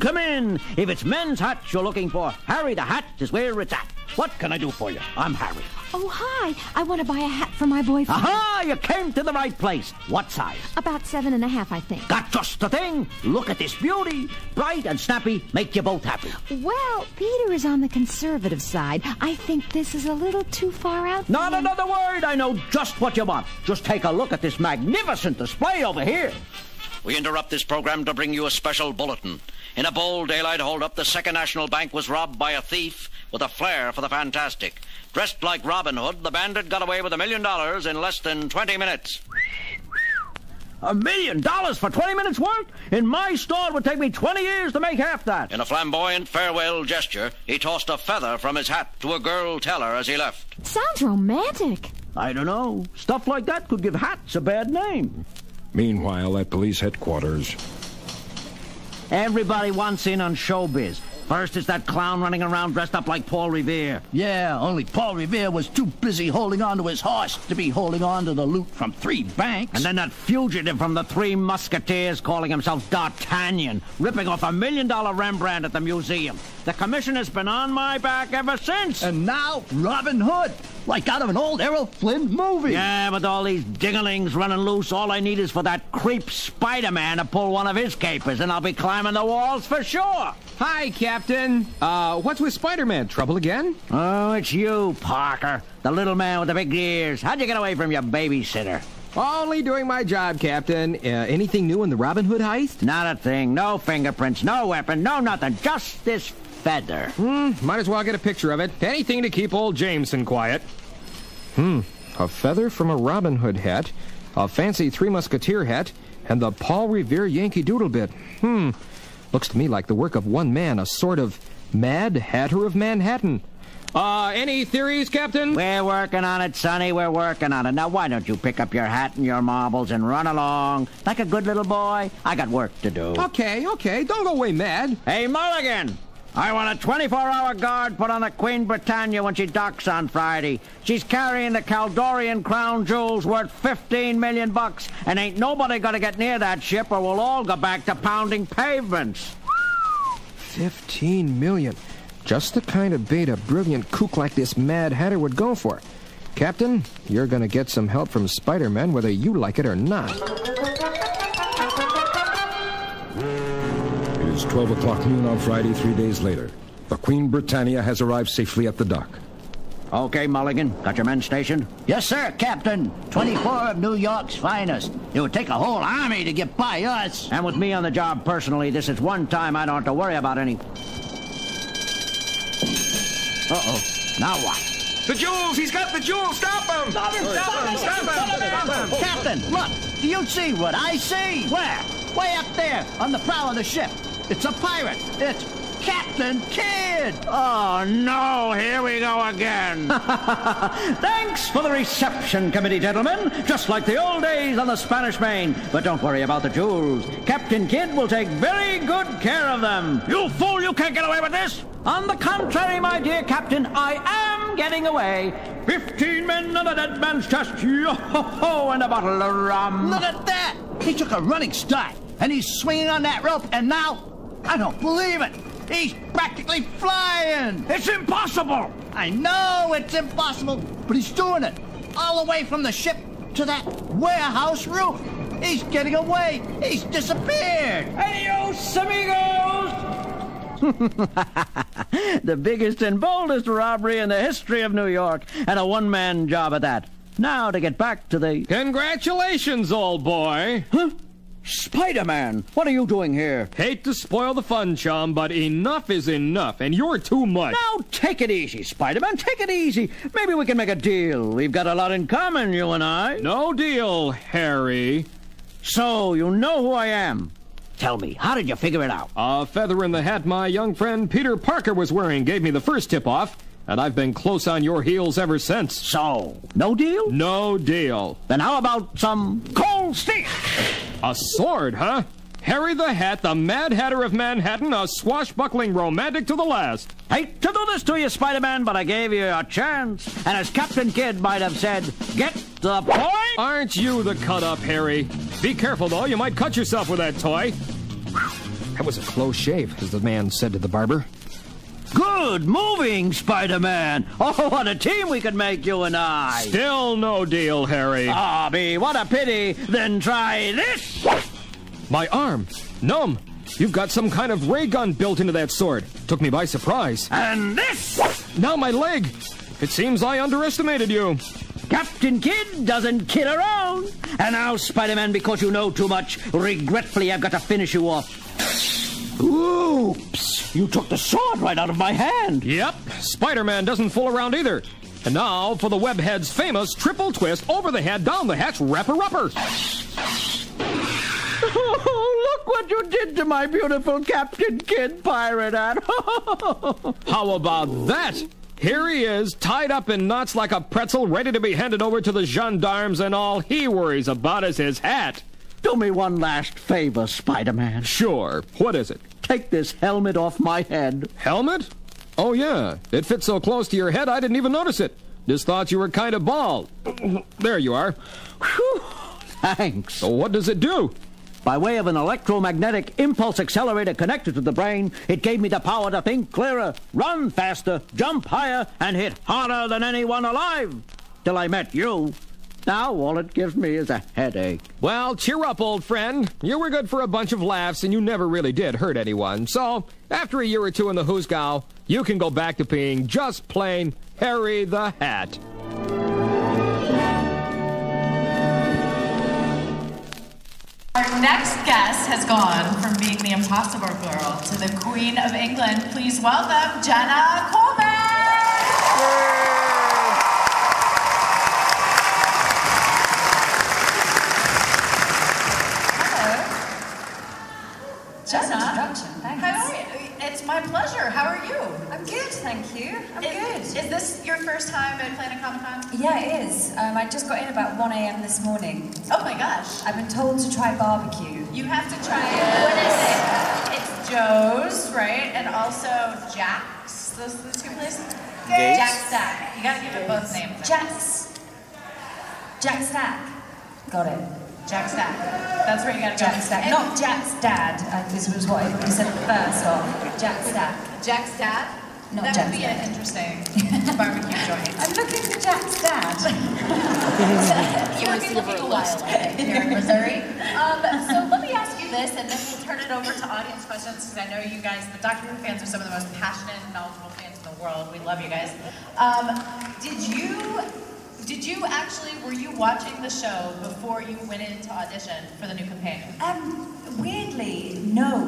Come in! If it's men's hats you're looking for, Harry the Hat is where it's at. What can I do for you? I'm Harry. Oh, hi. I want to buy a hat for my boyfriend. Aha! You came to the right place. What size? About 7.5, I think. Got just the thing. Look at this beauty. Bright and snappy. Make you both happy. Well, Peter is on the conservative side. I think this is a little too far out. Not another word. I know just what you want. Just take a look at this magnificent display over here. We interrupt this program to bring you a special bulletin. In a bold daylight hold-up, the Second National Bank was robbed by a thief with a flair for the fantastic. Dressed like Robin Hood, the bandit got away with $1 million in less than 20 minutes. $1 million for 20 minutes' work? In my store, it would take me 20 years to make half that. In a flamboyant farewell gesture, he tossed a feather from his hat to a girl teller as he left. Sounds romantic. I don't know. Stuff like that could give hats a bad name. Meanwhile, at police headquarters... Everybody wants in on showbiz. First, it's that clown running around dressed up like Paul Revere. Yeah, only Paul Revere was too busy holding on to his horse to be holding on to the loot from 3 banks. And then that fugitive from the 3 Musketeers calling himself D'Artagnan, ripping off $1 million Rembrandt at the museum. The commissioner's been on my back ever since. And now, Robin Hood. like out of an old Errol Flynn movie. Yeah, with all these dinglings running loose, all I need is for that creep Spider-Man to pull one of his capers, and I'll be climbing the walls for sure. Hi, Captain. What's with Spider-Man? Trouble again? Oh, it's you, Parker. The little man with the big ears. How'd you get away from your babysitter? Only doing my job, Captain. Anything new in the Robin Hood heist? Not a thing. No fingerprints, no weapon, no nothing. Just this feather. Might as well get a picture of it. Anything to keep old Jameson quiet. A feather from a Robin Hood hat, a fancy Three Musketeer hat, and the Paul Revere Yankee Doodle bit. Looks to me like the work of one man, a sort of Mad Hatter of Manhattan. Any theories, Captain? We're working on it, Sonny. We're working on it. Now, why don't you pick up your hat and your marbles and run along like a good little boy? I got work to do. Okay. Don't go away mad. Hey, Mulligan! I want a 24-hour guard put on the Queen Britannia when she docks on Friday. She's carrying the Caldorian crown jewels worth $15 million bucks, and ain't nobody gonna get near that ship or we'll all go back to pounding pavements. 15 million. Just the kind of bait a brilliant kook like this Mad Hatter would go for. Captain, you're going to get some help from Spider-Man whether you like it or not. It is 12 o'clock noon on Friday, 3 days later. The Queen Britannia has arrived safely at the dock. Okay, Mulligan, got your men stationed? Yes, sir, Captain. 24 of New York's finest. It would take a whole army to get by us. And with me on the job personally, this is one time I don't have to worry about any... Now what? The jewels! He's got the jewels! Stop him! Stop him! Stop him! Stop him! Captain, look! Do you see what I see? Where? Way up there, on the prow of the ship. It's a pirate. It's Captain Kidd! Oh, no! Here we go again! Thanks for the reception committee, gentlemen. Just like the old days on the Spanish Main. But don't worry about the jewels. Captain Kidd will take very good care of them. You fool! You can't get away with this! On the contrary, my dear Captain, I am getting away. 15 men on a dead man's chest, yo-ho-ho, and a bottle of rum. Look at that! He took a running start, and he's swinging on that rope, and now... I don't believe it! He's practically flying! It's impossible! I know it's impossible, but he's doing it. All the way from the ship to that warehouse roof. He's getting away. He's disappeared. Adios, amigos! The biggest and boldest robbery in the history of New York, and a one-man job at that. Now to get back to the... Congratulations, old boy! Huh? Spider-Man, what are you doing here? Hate to spoil the fun, chum, but enough is enough, and you're too much. Now take it easy, Spider-Man, take it easy. Maybe we can make a deal. We've got a lot in common, you and I. No deal, Harry. So, you know who I am. Tell me, how did you figure it out? A feather in the hat my young friend Peter Parker was wearing gave me the first tip-off, and I've been close on your heels ever since. So, no deal? No deal. Then how about some cold steel? A sword, huh? Harry the Hat, the Mad Hatter of Manhattan, a swashbuckling romantic to the last. Hate to do this to you, Spider-Man, but I gave you a chance. And as Captain Kidd might have said, get the point? Aren't you the cut-up, Harry? Be careful, though. You might cut yourself with that toy. That was a close shave, as the man said to the barber. Good moving, Spider-Man. Oh, what a team we could make, you and I. Still no deal, Harry. Ah, be what a pity. Then try this. My arm. Numb. You've got some kind of ray gun built into that sword. Took me by surprise. And this. Now my leg. It seems I underestimated you. Captain Kidd doesn't kid around. And now, Spider-Man, because you know too much, regretfully I've got to finish you off. Oops! You took the sword right out of my hand! Yep, Spider-Man doesn't fool around either. And now for the webhead's famous triple twist over the head, down the hatch, wrapper-upper. Oh, look what you did to my beautiful Captain Kidd pirate hat. How about that? Here he is, tied up in knots like a pretzel, ready to be handed over to the gendarmes, and all he worries about is his hat. Do me one last favor, Spider-Man. Sure. What is it? Take this helmet off my head. Helmet? Oh, yeah. It fits so close to your head, I didn't even notice it. Just thought you were kind of bald. There you are. Whew. Thanks. So what does it do? By way of an electromagnetic impulse accelerator connected to the brain, it gave me the power to think clearer, run faster, jump higher, and hit harder than anyone alive. Till I met you. Now all it gives me is a headache. Well, cheer up, old friend. You were good for a bunch of laughs, and you never really did hurt anyone. So, after a year or two in the Hoosgow, you can go back to being just plain Harry the Hat. Our next guest has gone from being the impossible girl to the Queen of England. Please welcome Jenna Coleman! Just an introduction, thanks. How are you? It's my pleasure. How are you? I'm good, thank you. I'm good. Is this your first time at Planet Comic Con? Yeah, it is. I just got in about 1 AM this morning. Oh my gosh. I've been told to try barbecue. You have to try it. What is it? It's Joe's, right? And also Jack's. Those are the two places? Gates. Jack Stack. You gotta give it both names. Jack's. Jack Stack. Got it. Jack's dad. That's where you gotta go. Jack's dad. Not Jack's dad. This was what he said first. Or Jack's dad. Jack's dad? Not Jack's dad. That would be an interesting barbecue joint. I'm looking for Jack's dad. You would be looking a while here in Missouri. So let me ask you this, and then we'll turn it over to audience questions, because I know you guys, the Doctor Who fans, are some of the most passionate and knowledgeable fans in the world. We love you guys. Were you watching the show before you went in to audition for the new companion? Weirdly, no.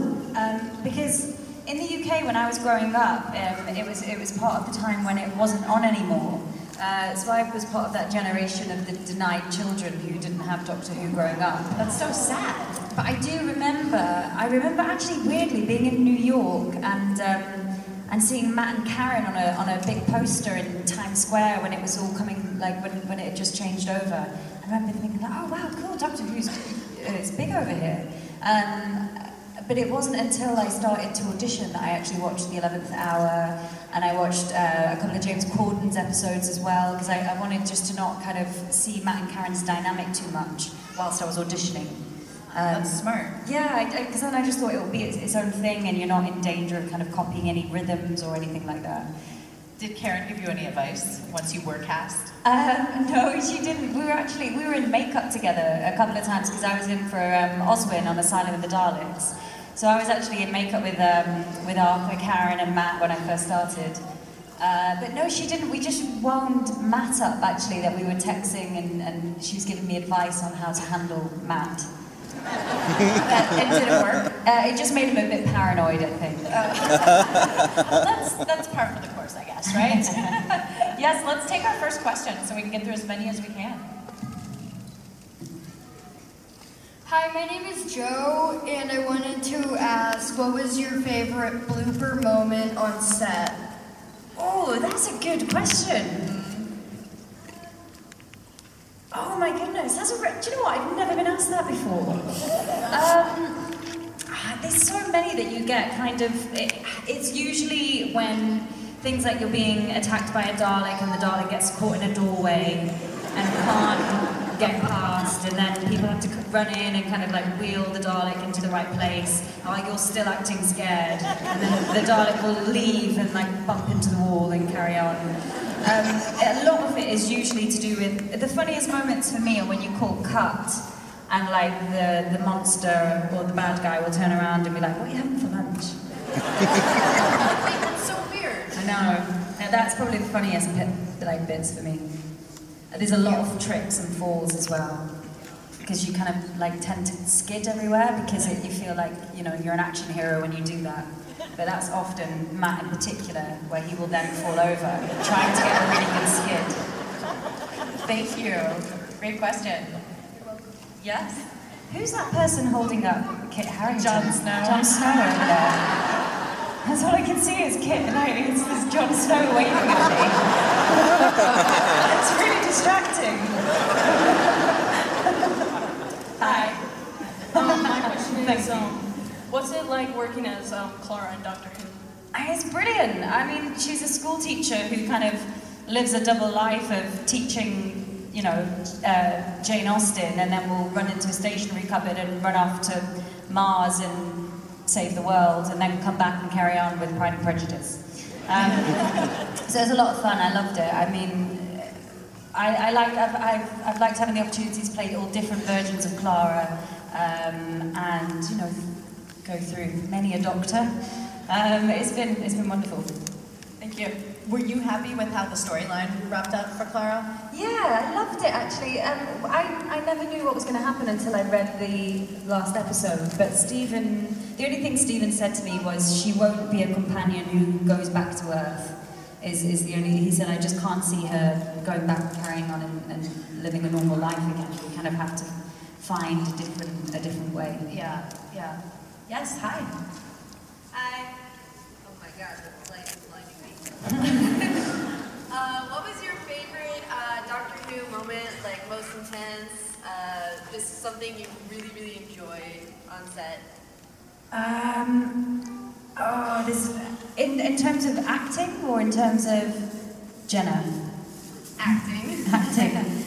Because in the UK, when I was growing up, it was part of the time when it wasn't on anymore. So I was part of that generation of the denied children who didn't have Doctor Who growing up. That's so sad. But I do remember, actually weirdly being in New York and seeing Matt and Karen on a big poster in Times Square when it was all coming, like when it had just changed over. I remember thinking, oh wow, cool, Doctor Who's it's big over here. But it wasn't until I started to audition that I actually watched The 11th Hour, and I watched a couple of James Corden's episodes as well, because I wanted just to not kind of see Matt and Karen's dynamic too much whilst I was auditioning. That's smart. Yeah, because then I just thought it would be its own thing, and you're not in danger of kind of copying any rhythms or anything like that. Did Karen give you any advice once you were cast? No, she didn't. We were in makeup together a couple of times, because I was in for Oswin on Asylum of the Daleks. So I was actually in makeup with Arthur, Karen, and Matt when I first started. But no, she didn't. We just wound Matt up, actually, that we were texting, and she was giving me advice on how to handle Matt. It didn't work. It just made him a bit paranoid, I think. Well, that's par for the course, I guess, right? Yes, let's take our first question so we can get through as many as we can. Hi, my name is Joe, and I wanted to ask, what was your favorite blooper moment on set? Oh, that's a good question. Oh my goodness, that's do you know what, I've never been asked that before. There's so many that you get kind of, it's usually when things like you're being attacked by a Dalek and the Dalek gets caught in a doorway and can't get past, and then people have to run in and kind of like wheel the Dalek into the right place, while you're still acting scared, and then the Dalek will leave and like bump into the wall and carry on. A lot of it is usually to do with, the funniest moments for me are when you call cut and like the monster or the bad guy will turn around and be like, what are you having for lunch? That's so weird. I know. Now, that's probably the funniest bits for me. There's a lot of trips and falls as well, because you kind of like tend to skid everywhere, because you feel like, you know, you're an action hero when you do that. But that's often Matt in particular, where he will then fall over, trying to get a really good skid. Thank you. Great question. You're welcome. Yes? Who's that person holding up Kit Harington? Jon Snow. Jon Snow over there. That's all I can see is Kit, and it's Jon Snow waving at me. It's really distracting. Hi. My question is, what's it like working as Clara in Doctor Who? It's brilliant. I mean, she's a school teacher who kind of lives a double life of teaching you know, Jane Austen, and then we'll run into a stationery cupboard and run off to Mars and save the world, and then come back and carry on with Pride and Prejudice. So it was a lot of fun. I loved it. I mean, I've liked having the opportunity to play all different versions of Clara, and you know, go through many a Doctor. It's been wonderful. Thank you. Were you happy with how the storyline wrapped up for Clara? Yeah, I loved it actually. I never knew what was going to happen until I read the last episode, but Stephen, the only thing Stephen said to me was, she won't be a companion who goes back to Earth, is the only, he said, I just can't see her going back, carrying on and living a normal life again. We kind of have to find a different way. Yeah, yeah. Yes, hi. Hi. Oh my God, the light is blinding me. What was your favorite Doctor Who moment, like most intense, just something you really, really enjoyed on set? Oh, this, in terms of acting or in terms of Jenna? Acting. Acting.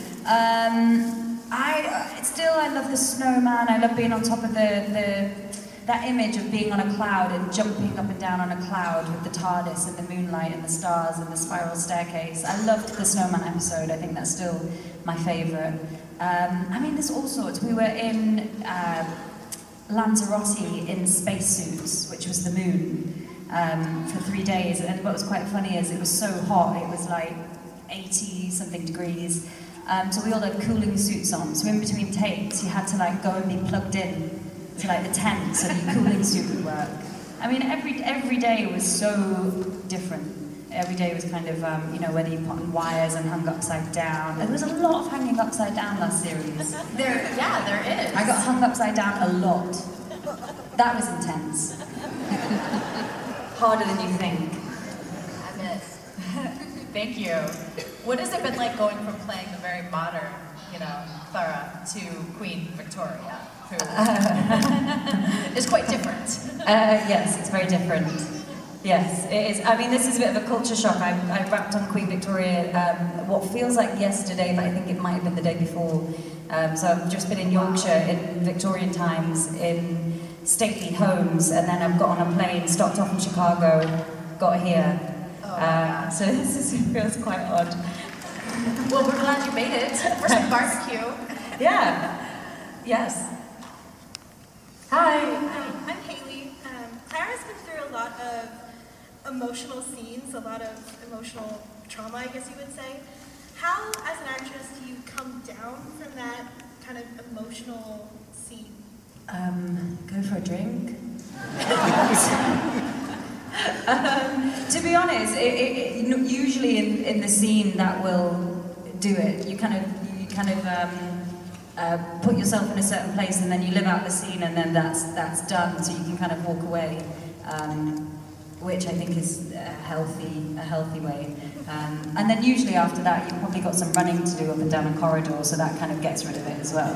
I love the snowman. I love being on top of that image of being on a cloud and jumping up and down on a cloud with the TARDIS and the moonlight and the stars and the spiral staircase. I loved the snowman episode. I think that's still my favourite. I mean, there's all sorts. We were in Lanzarote in spacesuits, which was the moon, for 3 days. And what was quite funny is it was so hot. It was like 80-something degrees. So we all had cooling suits on. So in between takes, you had to like go and be plugged in to like the tent, so the cooling suit would work. I mean, every day was so different. Every day was kind of, you know, whether you put on wires and hung upside down. There was a lot of hanging upside down last series. There is. I got hung upside down a lot. That was intense. Harder than you think. I miss. Thank you. What has it been like going from playing the very modern, you know, Clara to Queen Victoria? It's quite different. Yes, it's very different. Yes, it is. I mean, this is a bit of a culture shock. I wrapped on Queen Victoria what feels like yesterday, but I think it might have been the day before. So I've just been in Yorkshire in Victorian times, in stately homes, and then I've got on a plane, stopped off in Chicago, got here. So this feels quite odd. Well, we're glad you made it for some barbecue. Yeah. Yes. Hi. Hi, I'm Haley. Clara's been through a lot of emotional scenes, a lot of emotional trauma, I guess you would say. How, as an actress, do you come down from that kind of emotional scene? Go for a drink. To be honest, it usually in the scene that will do it. You kind of. Put yourself in a certain place, and then you live out the scene, and then that's done. So you can kind of walk away, which I think is a healthy way. And then usually after that, you've probably got some running to do up and down a corridor, so that kind of gets rid of it as well.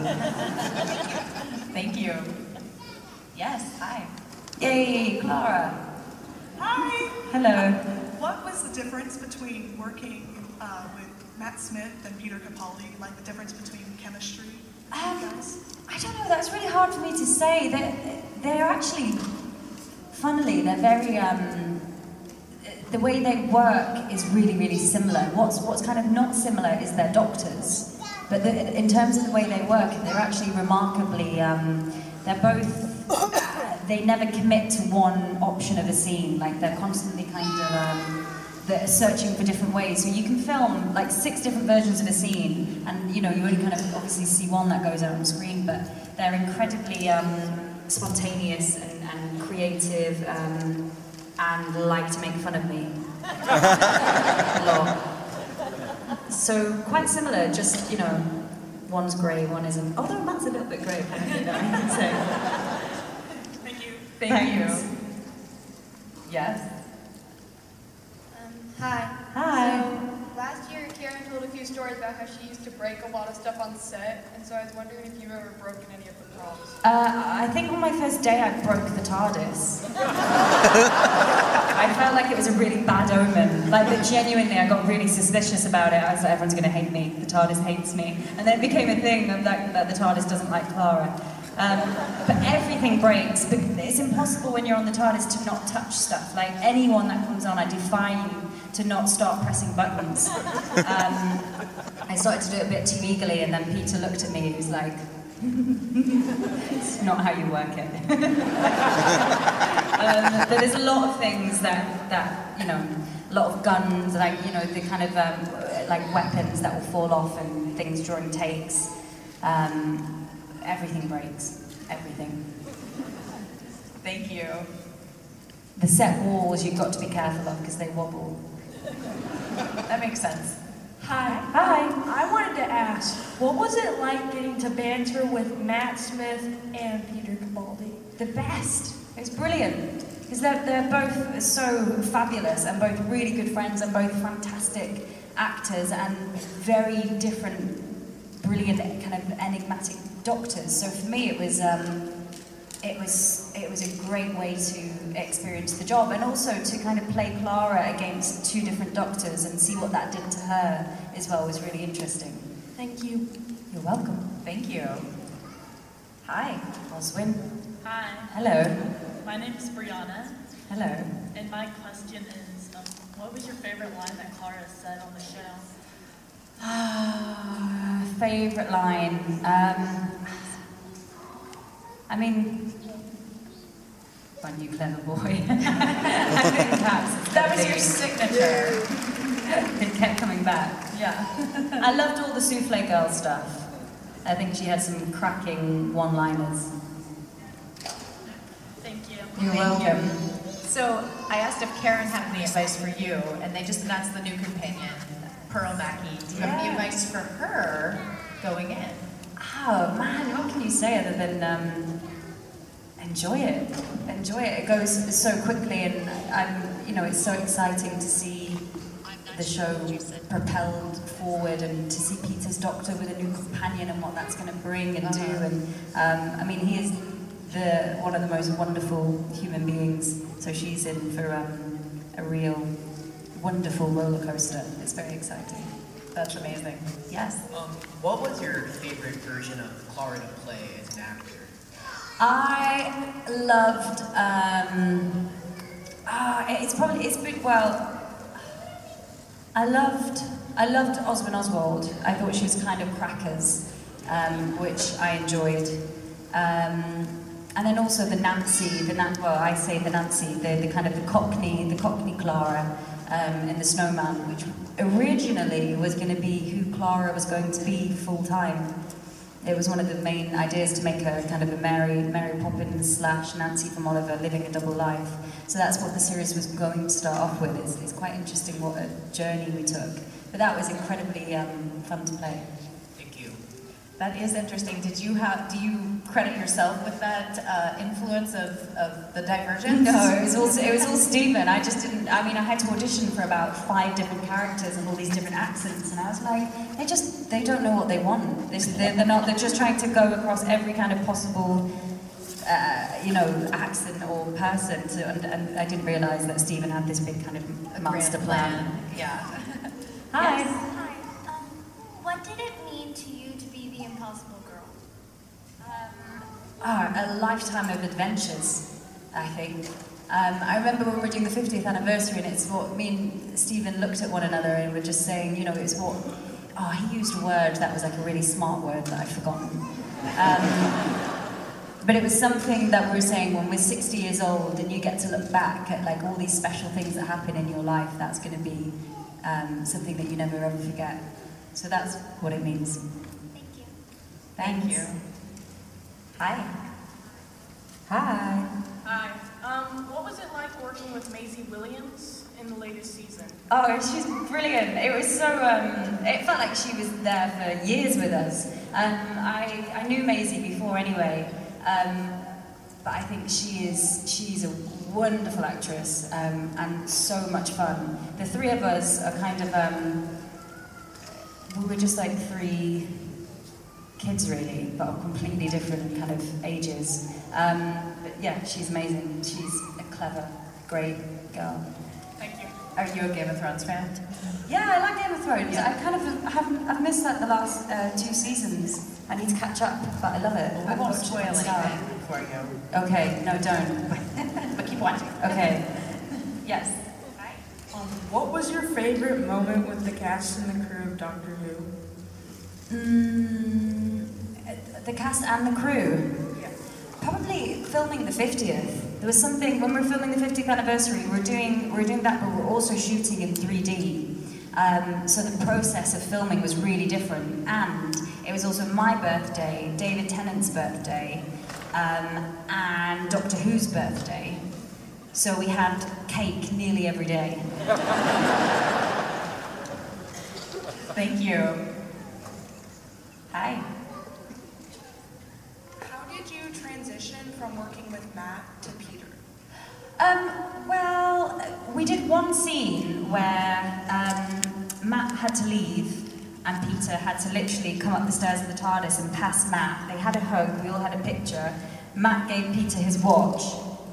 Thank you. Yes. Hi. Yay, Clara. Hi. Hello. What was the difference between working with Matt Smith and Peter Capaldi? Like the difference between chemistry. I don't know, that's really hard for me to say. They're actually, funnily, they're very, the way they work is really, really similar. What's kind of not similar is their doctors. But in terms of the way they work, they're actually remarkably, they're both, they never commit to one option of a scene. Like they're constantly kind of, that are searching for different ways. So you can film like 6 different versions of a scene, and you know, you only kind of obviously see one that goes out on screen, but they're incredibly spontaneous and creative, and like to make fun of me. A lot. So quite similar, just, you know, one's grey, one isn't. Although Matt's a little bit grey, apparently, that I can say. Thank you. Thank you. Yes. Hi. Hi. So Last year, Karen told a few stories about how she used to break a lot of stuff on set, and so I was wondering if you've ever broken any of the props. I think on my first day I broke the TARDIS. I felt like it was a really bad omen. Like, genuinely, I got really suspicious about it. I was like, everyone's going to hate me. The TARDIS hates me. And then it became a thing that the TARDIS doesn't like Clara. But everything breaks. But it's impossible when you're on the TARDIS to not touch stuff. Like, anyone that comes on, I defy you to not start pressing buttons. I started to do it a bit too eagerly, and then Peter looked at me and was like, it's not how you work it. But there's a lot of things that you know, a lot of guns, like, you know, the kind of, like, weapons that will fall off and things during takes. Everything breaks. Everything. Thank you. The set walls you've got to be careful of because they wobble. That makes sense. Hi. Hi. I wanted to ask, what was it like getting to banter with Matt Smith and Peter Capaldi? The best. It's brilliant. Because they're both so fabulous and both really good friends and both fantastic actors and very different, brilliant, kind of enigmatic doctors. So for me it was a great way to experience the job, and also to kind of play Clara against two different doctors and see what that did to her as well was really interesting. Thank you. You're welcome. Thank you. Hi, Oswin. Hi. Hello. My name is Brianna. Hello. And my question is, what was your favorite line that Clara said on the show? Favorite line. I mean, my new clever boy. That was your signature. It kept coming back. Yeah. I loved all the Soufflé Girl stuff. I think she had some cracking one-liners. Thank you. You're welcome. So I asked if Karen had any advice for you, and they just announced the new companion, Pearl Mackie. Do you have any advice for her going in? Oh man, what can you say other than enjoy it. Enjoy it. It goes so quickly, and I'm, you know, it's so exciting to see the show propelled forward, and to see Peter's doctor with a new companion and what that's going to bring and do. And I mean, he is one of the most wonderful human beings. So she's in for a real wonderful roller coaster. It's very exciting. That's amazing. Yes. What was your favorite version of Clara to play as an actor? I loved, I loved Osman Oswald. I thought she was kind of crackers, which I enjoyed. And then also the Nancy, the kind of the Cockney Clara in The Snowman, which originally was going to be who Clara was going to be full time. It was one of the main ideas to make her kind of a Mary Poppins / Nancy from Oliver, living a double life. So that's what the series was going to start off with. It's quite interesting what a journey we took. But that was incredibly fun to play. Thank you. That is interesting. Do you credit yourself with that influence of the Divergence? No, it was all Stephen. I had to audition for about 5 different characters and all these different accents, and I was like, they don't know what they want. They're just trying to go across every kind of possible, accent or person. So, and I didn't realise that Stephen had this big kind of master plan. Yeah. Hi. Yes. Hi. What did it mean to you to be the Impossible Girl? A lifetime of adventures, I think. I remember when we were doing the 50th anniversary, and it's what me and Stephen looked at one another and were just saying, you know, it's what... Oh, he used a word that was like a really smart word that I've forgotten. But it was something that we were saying, when we're 60 years old and you get to look back at like all these special things that happen in your life, that's going to be something that you never ever forget. So that's what it means. Thank you. Thanks. Thank you. Hi. Hi. Hi. What was it like working with Maisie Williams in the latest season? Oh, she's brilliant. It was so, it felt like she was there for years with us. I knew Maisie before anyway, but I think she's a wonderful actress and so much fun. The three of us are kind of we were just like three kids really, but of completely different kind of ages. But yeah, she's amazing. She's a clever, great girl. Thank you. Are you a Game of Thrones fan? Yeah, I like Game of Thrones. Yeah. I've missed like the last 2 seasons. I need to catch up, but I love it. I won't spoil anything for you. Okay, no, don't. But keep watching. Okay. Yes. Hi. What was your favorite moment with the cast and the crew of Doctor Who? The cast and the crew? Yeah. Probably filming the 50th. There was something, when we were filming the 50th anniversary, we were doing that, but we were also shooting in 3D. So the process of filming was really different. And it was also my birthday, David Tennant's birthday, and Doctor Who's birthday. So we had cake nearly every day. Thank you. Hi. How did you transition from working with Matt to Peter? Well, we did one scene where Matt had to leave and Peter had to literally come up the stairs of the TARDIS and pass Matt. They had a hug, we all had a picture. Matt gave Peter his watch,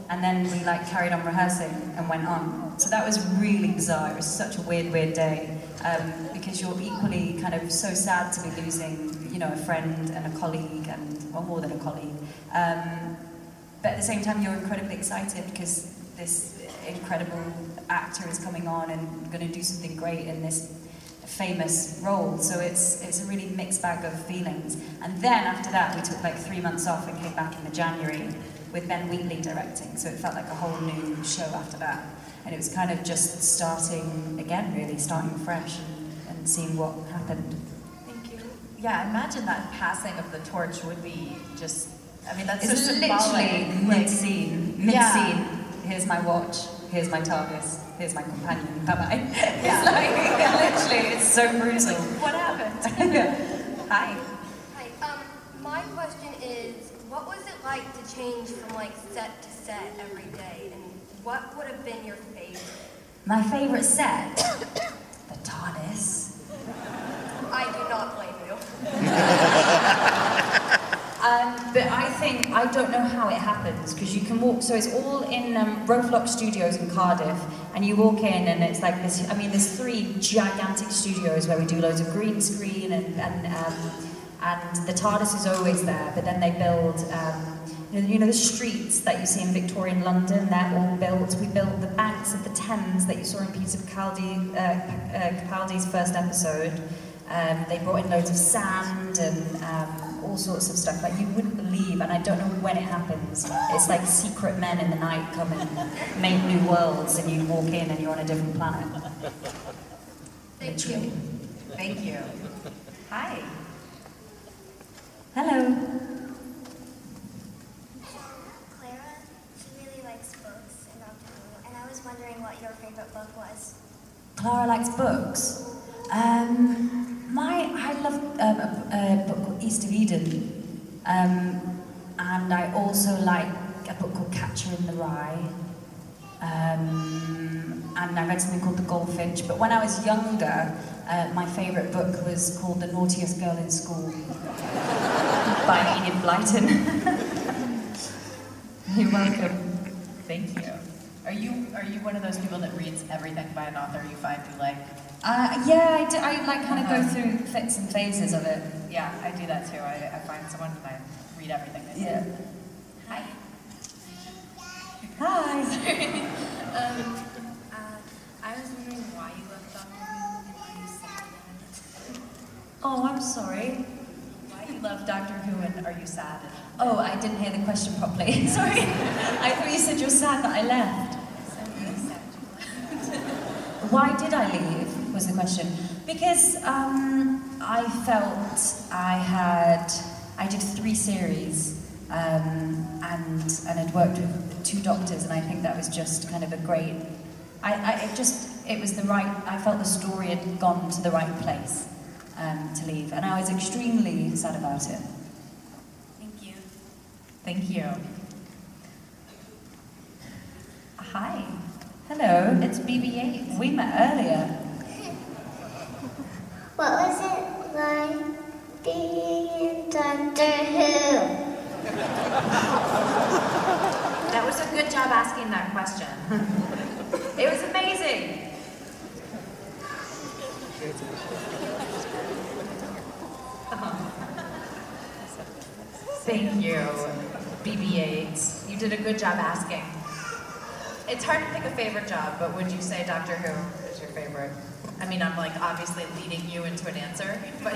and then we like carried on rehearsing and went on. So that was really bizarre. It was such a weird, weird day, because you're equally kind of so sad to be losing, you know, a friend and a colleague, and well, more than a colleague. But at the same time, you're incredibly excited because this incredible actor is coming on and going to do something great in this famous role. So it's a really mixed bag of feelings. And then after that, we took like 3 months off and came back in the January with Ben Wheatley directing. So it felt like a whole new show after that. And it was kind of just starting again, really, starting fresh and seeing what happened. Thank you. Yeah, I imagine that passing of the torch would be just, I mean, that's it's so literally mid-scene. Mid-scene. Yeah. Here's my watch. Here's my TARDIS. Here's my companion. Bye-bye. Yeah. It's like, literally, it's so brutal. What happened? Hi. Hi. My question is, what was it like to change from like set to set every day, and what would have been your favorite? My favorite set? The TARDIS. I do not blame you. But I think, I don't know how it happens, because you can walk, so it's all in Roadblock Studios in Cardiff, and you walk in and it's like this, I mean, there's 3 gigantic studios where we do loads of green screen and the TARDIS is always there, but then they build, you know, the streets that you see in Victorian London, they're all built. We built the banks of the Thames that you saw in Peter Capaldi's first episode. They brought in loads of sand and all sorts of stuff that you wouldn't believe, and I don't know when it happens. It's like secret men in the night come and make new worlds, and you walk in and you're on a different planet. Thank you. Thank you. Hi. Hello. Clara, she really likes books in Doctor Who, and I was wondering what your favorite book was. Clara likes books? I love a book called East of Eden, and I also like a book called Catcher in the Rye, and I read something called The Goldfinch, but when I was younger, my favourite book was called The Naughtiest Girl in School. By Enid Blyton. You're welcome. Thank you. Are you one of those people that reads everything by an author you find you like? Yeah, I do. I like kind of go through fits and phases of it. Yeah, I do that too. I find someone and I read everything they say. Yeah. Hi. Hi. Sorry. I was wondering why you love Doctor Who and why you sad about it. Oh, I'm sorry. Why you love Doctor Who and are you sad? Oh, I didn't hear the question properly. Sorry. I thought you said you're sad that I left. Why did I leave? Was the question. Because I felt I did 3 series and I'd worked with 2 doctors, and I think that was just kind of a great, it was the right, I felt the story had gone to the right place to leave, and I was extremely sad about it. Thank you. Thank you. Hi. Hello, it's BB-8. We met earlier. What was it good job asking that question. It was amazing. Thank you, BB-8. You did a good job asking. It's hard to pick a favorite job, but would you say Doctor Who is your favorite? I mean, I'm like obviously leading you into an answer, but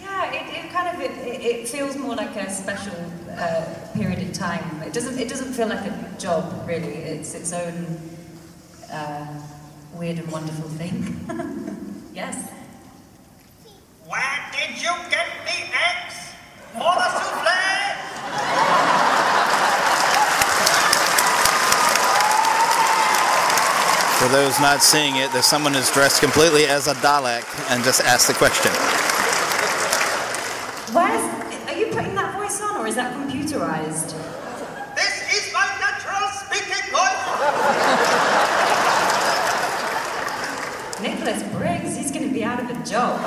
yeah, it feels more like a special period in time. It doesn't feel like a job really. It's its own weird and wonderful thing. Yes. Where did you get the eggs for the souffle? For those not seeing it, there's someone who's dressed completely as a Dalek and just asked the question. Are you putting that voice on, or is that computerized? This is my natural speaking voice! Nicholas Briggs, he's going to be out of a job.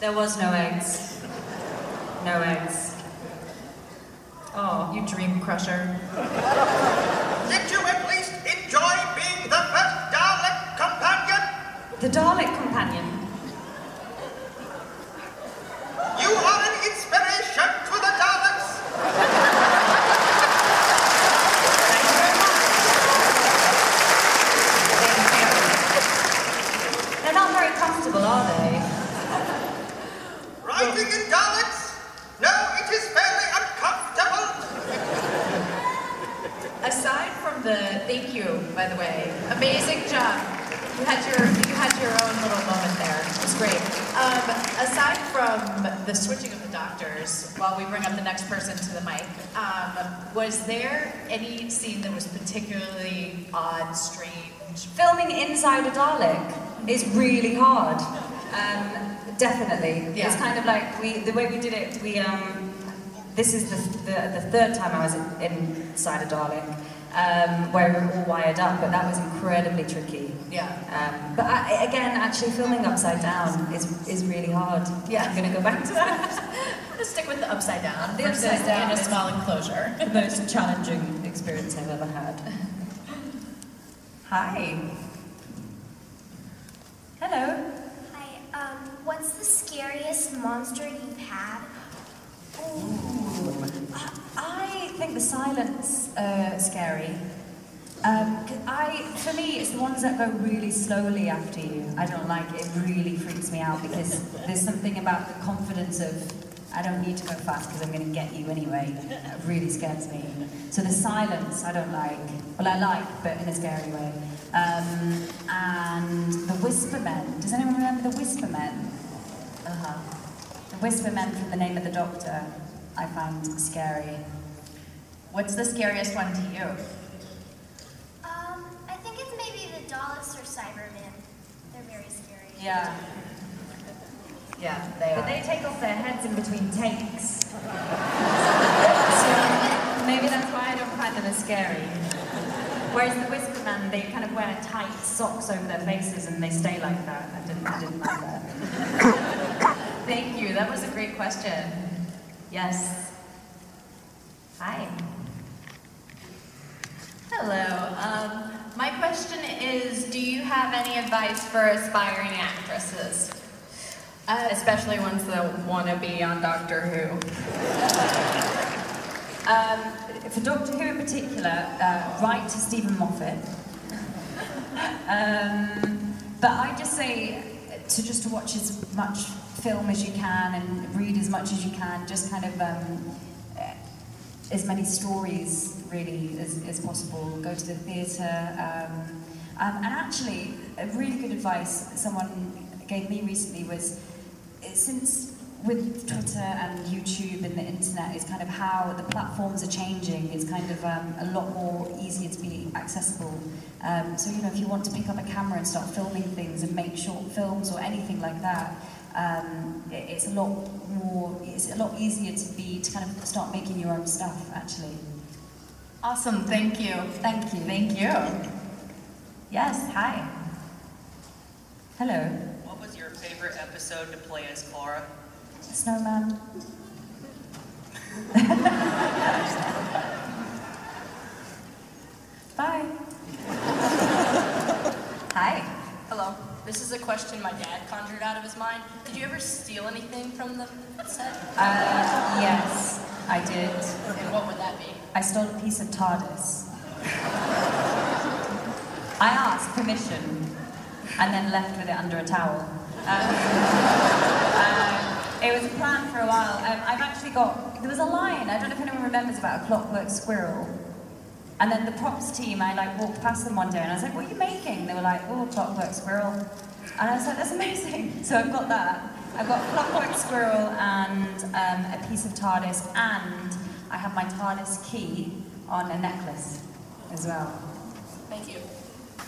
There was no eggs. No eggs. Oh, you dream crusher. Did you at least enjoy being the first Dalek companion? The Dalek companion? You are an inspiration to the Daleks! Thank you very much. Thank you. They're not very comfortable, are they? Writing in Daleks? No, it is fairly uncomfortable. Aside from the thank you, by the way, amazing job. You had your own little moment there. It was great. Aside from the switching of the doctors, while we bring up the next person to the mic, was there any scene that was particularly odd, strange? Filming inside a Dalek is really hard. Definitely. Yeah. It's kind of like this is the third time I was inside a Dalek, where we were all wired up, but that was incredibly tricky. Yeah. But filming upside down is really hard. Yeah. I'm gonna go back to that. I'm gonna stick with the upside down. The upside down in a small enclosure. The most challenging experience I've ever had. Hi. Hello. What's the scariest monster you've had? Ooh. I think the silent's scary. For me, it's the ones that go really slowly after you. I don't like it. It really freaks me out because there's something about the confidence of, I don't need to go fast because I'm going to get you anyway. It really scares me. So the silence I don't like. Well, I like, but in a scary way. And the Whisper Men. Does anyone remember the Whisper Men? Uh-huh. The Whisper Men from The Name of the Doctor, I find scary. What's the scariest one to you? I think it's maybe the Daleks or Cybermen. They're very scary. Yeah. Yeah, they are. But they take off their heads in between takes. So maybe that's why I don't find them as scary. Whereas the Whisper Man, they kind of wear tight socks over their faces and they stay like that. I didn't like that. Thank you, that was a great question. Yes. Hi. Hello. My question is, do you have any advice for aspiring actresses? Especially ones that want to be on Doctor Who. For Doctor Who in particular, write to Stephen Moffat. But I just say to watch as much film as you can and read as much as you can, just kind of as many stories really as possible. Go to the theatre. And actually, a really good advice someone gave me recently was, since with Twitter and YouTube and the internet is kind of how the platforms are changing. It's kind of a lot more easier to be accessible. So if you want to pick up a camera and start filming things and make short films or anything like that, it's a lot easier to kind of start making your own stuff actually. Awesome, thank you. Thank you. Thank you. Yes, hi. Hello. What was your favorite episode to play as Clara? A snowman. Bye. Hi. Hello. This is a question my dad conjured out of his mind. Did you ever steal anything from the set? Yes, I did. And what would that be? I stole a piece of TARDIS. I asked permission and then left with it under a towel. It was planned for a while. I've actually got... There was a line, I don't know if anyone remembers, about a clockwork squirrel. And then the props team, I like walked past them one day and I was like, what are you making? They were like, oh, clockwork squirrel. And I was like, that's amazing. So I've got that. I've got clockwork squirrel and a piece of TARDIS, and I have my TARDIS key on a necklace as well. Thank you.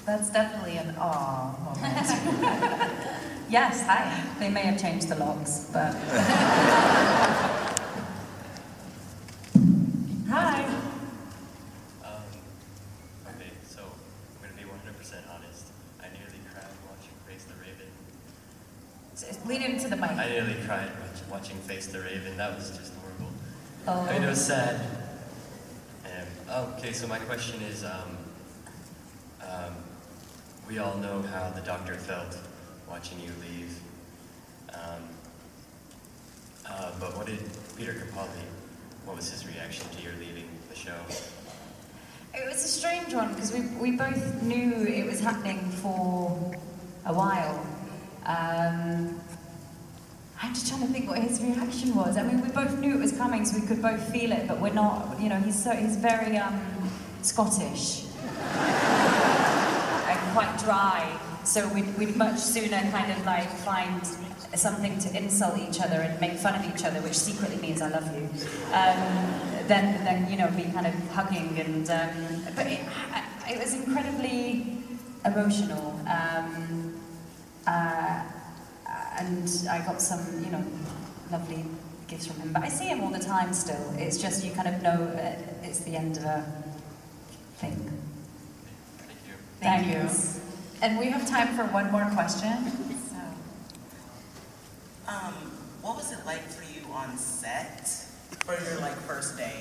That's definitely an aw moment. Yes, hi. They may have changed the locks, but... Hi. Okay, so I'm going to be 100% honest. I nearly cried watching Face the Raven. Just lean into the mic. I nearly cried watching Face the Raven. That was just horrible. Oh. I mean, it was sad. Okay, so my question is, we all know how the Doctor felt watching you leave, but what did Peter Capaldi, what was his reaction to your leaving the show? It was a strange one, because we both knew it was happening for a while. I'm just trying to think what his reaction was. I mean, we both knew it was coming, so we could both feel it, but we're not, you know, he's very Scottish, and quite dry. So we'd much sooner kind of like find something to insult each other and make fun of each other, which secretly means I love you, than you know, be kind of hugging and. But it was incredibly emotional, and I got some, you know, lovely gifts from him. But I see him all the time still. It's just you kind of know it's the end of a thing. Thank you. Thank you. And we have time for one more question. So. What was it like for you on set for your like first day?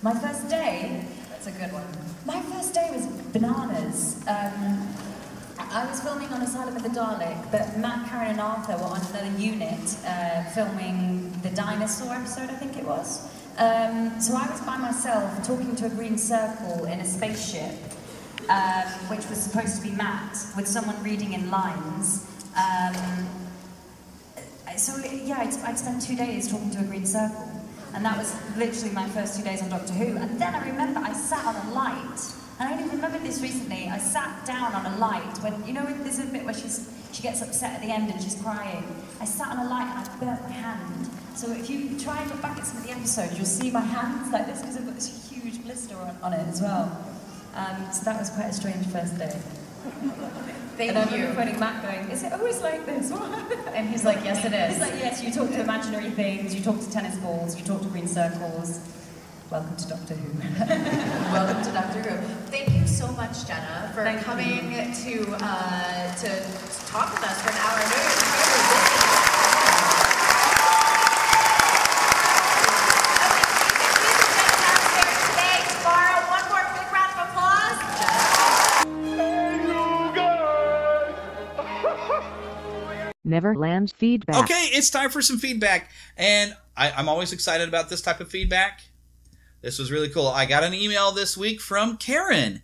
My first day? That's a good one. My first day was bananas. I was filming on Asylum of the Dalek, but Matt, Karen and Arthur were on another unit filming the dinosaur episode, I think it was. So I was by myself talking to a green circle in a spaceship. Which was supposed to be Matt, with someone reading in lines. So yeah, I'd spent 2 days talking to a green circle, and that was literally my first 2 days on Doctor Who. And then I remember I sat on a light, and I only remembered this recently. I sat down on a light when, you know, there's a bit where she gets upset at the end and she's crying. I sat on a light and I burnt my hand. So if you try and look back at some of the episodes, you'll see my hands like this because I've got this huge blister on it as well. So that was quite a strange first day. Thank you. And I remember phoning Matt going, is it always like this? And he's like, yes it is. He's like, yes, you talk to imaginary things, you talk to tennis balls, you talk to green circles. Welcome to Doctor Who. Welcome to Doctor Who. Thank you so much, Jenna, for coming to talk with us for an hour. Neverland feedback. Okay, it's time for some feedback, and I'm always excited about this type of feedback. This was really cool. I got an email this week from Karen.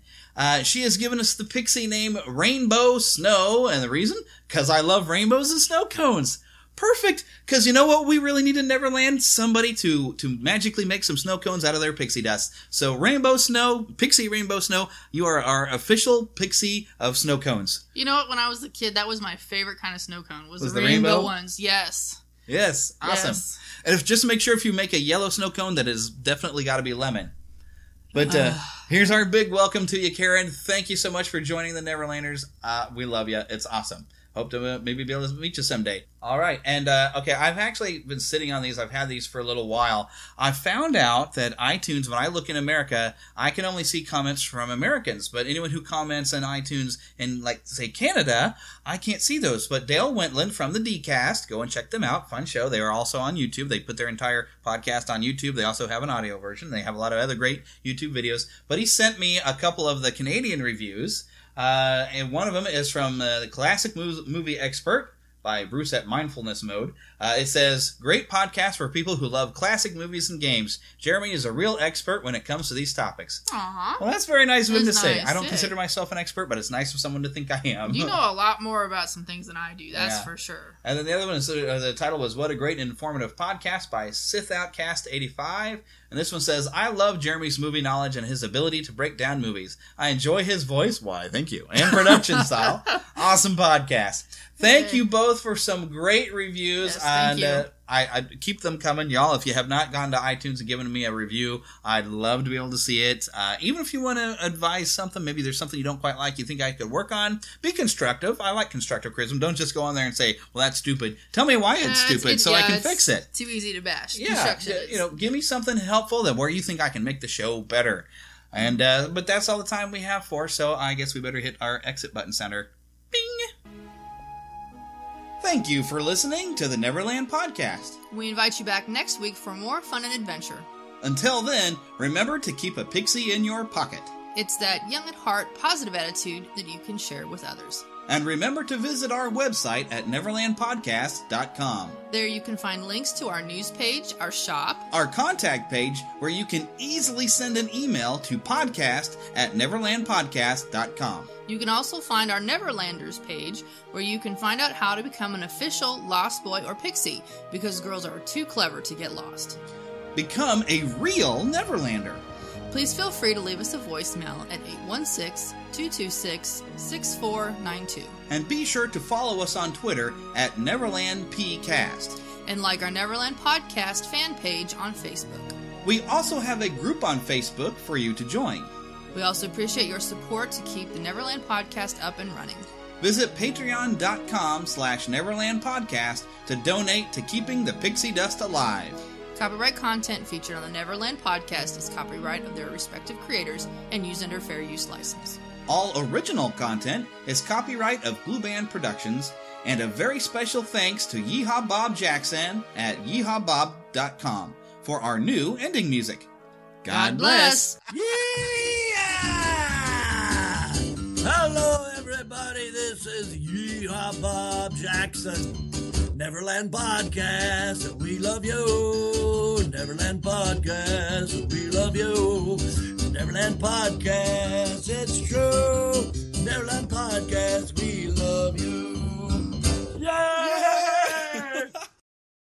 She has given us the pixie name Rainbow Snow, and the reason? Because I love rainbows and snow cones. Perfect, because you know what we really need in Neverland? Somebody to magically make some snow cones out of their pixie dust. So Rainbow Snow, Pixie Rainbow Snow, you are our official pixie of snow cones. You know what, when I was a kid, that was my favorite kind of snow cone, was the rainbow ones. Yes. Yes, awesome. Yes. And if, just make sure if you make a yellow snow cone, that is definitely got to be lemon. But here's our big welcome to you, Karen. Thank you so much for joining the Neverlanders. We love you. It's awesome. Hope to maybe be able to meet you someday. All right. And, okay, I've actually been sitting on these. I've had these for a little while. I found out that iTunes, when I look in America, I can only see comments from Americans. But anyone who comments on iTunes in, like, say, Canada, I can't see those. But Dale Wentland from the DCast, go and check them out. Fun show. They are also on YouTube. They put their entire podcast on YouTube. They also have an audio version. They have a lot of other great YouTube videos. But he sent me a couple of the Canadian reviews. And one of them is from the Classic Movie Expert by Bruce at Mindfulness Mode. It says, great podcast for people who love classic movies and games. Jeremy is a real expert when it comes to these topics. Uh-huh. Well, that's very nice of him to say. I don't consider myself an expert, but it's nice for someone to think I am. You know a lot more about some things than I do, that's for sure. And then the other one, is, the title was, What a Great and Informative Podcast by Sith Outcast 85. And this one says, I love Jeremy's movie knowledge and his ability to break down movies. I enjoy his voice, why, thank you, and production style. Awesome podcast. Thank you both for some great reviews. Yes, thank you. I keep them coming, y'all. If you have not gone to iTunes and given me a review, I'd love to be able to see it. Even if you want to advise something, maybe there's something you don't quite like, you think I could work on, be constructive. I like constructive criticism. Don't just go on there and say, well, that's stupid. Tell me why it's stupid I can fix it. Too easy to bash. Yeah, you know, give me something helpful that where you think I can make the show better. And but that's all the time we have for, so I guess we better hit our exit button sounder. Bing! Thank you for listening to the Neverland Podcast. We invite you back next week for more fun and adventure. Until then, remember to keep a pixie in your pocket. It's that young at heart, positive attitude that you can share with others. And remember to visit our website at neverlandpodcast.com. There you can find links to our news page, our shop, our contact page, where you can easily send an email to podcast@neverlandpodcast.com. You can also find our Neverlanders page, where you can find out how to become an official Lost Boy or Pixie, because girls are too clever to get lost. Become a real Neverlander. Please feel free to leave us a voicemail at 816-226-6492. And be sure to follow us on Twitter at NeverlandPcast. And like our Neverland Podcast fan page on Facebook. We also have a group on Facebook for you to join. We also appreciate your support to keep the Neverland Podcast up and running. Visit patreon.com/neverlandpodcast to donate to keeping the pixie dust alive. Copyright content featured on the Neverland Podcast is copyright of their respective creators and used under fair use license. All original content is copyright of Blue Band Productions, and a very special thanks to Yeehaw Bob Jackson at yeehawbob.com for our new ending music. God bless! Yeah! Hello everybody, this is Yeehaw Bob Jackson. Neverland Podcast, we love you. Neverland Podcast, we love you. Neverland Podcast, it's true. Neverland Podcast, we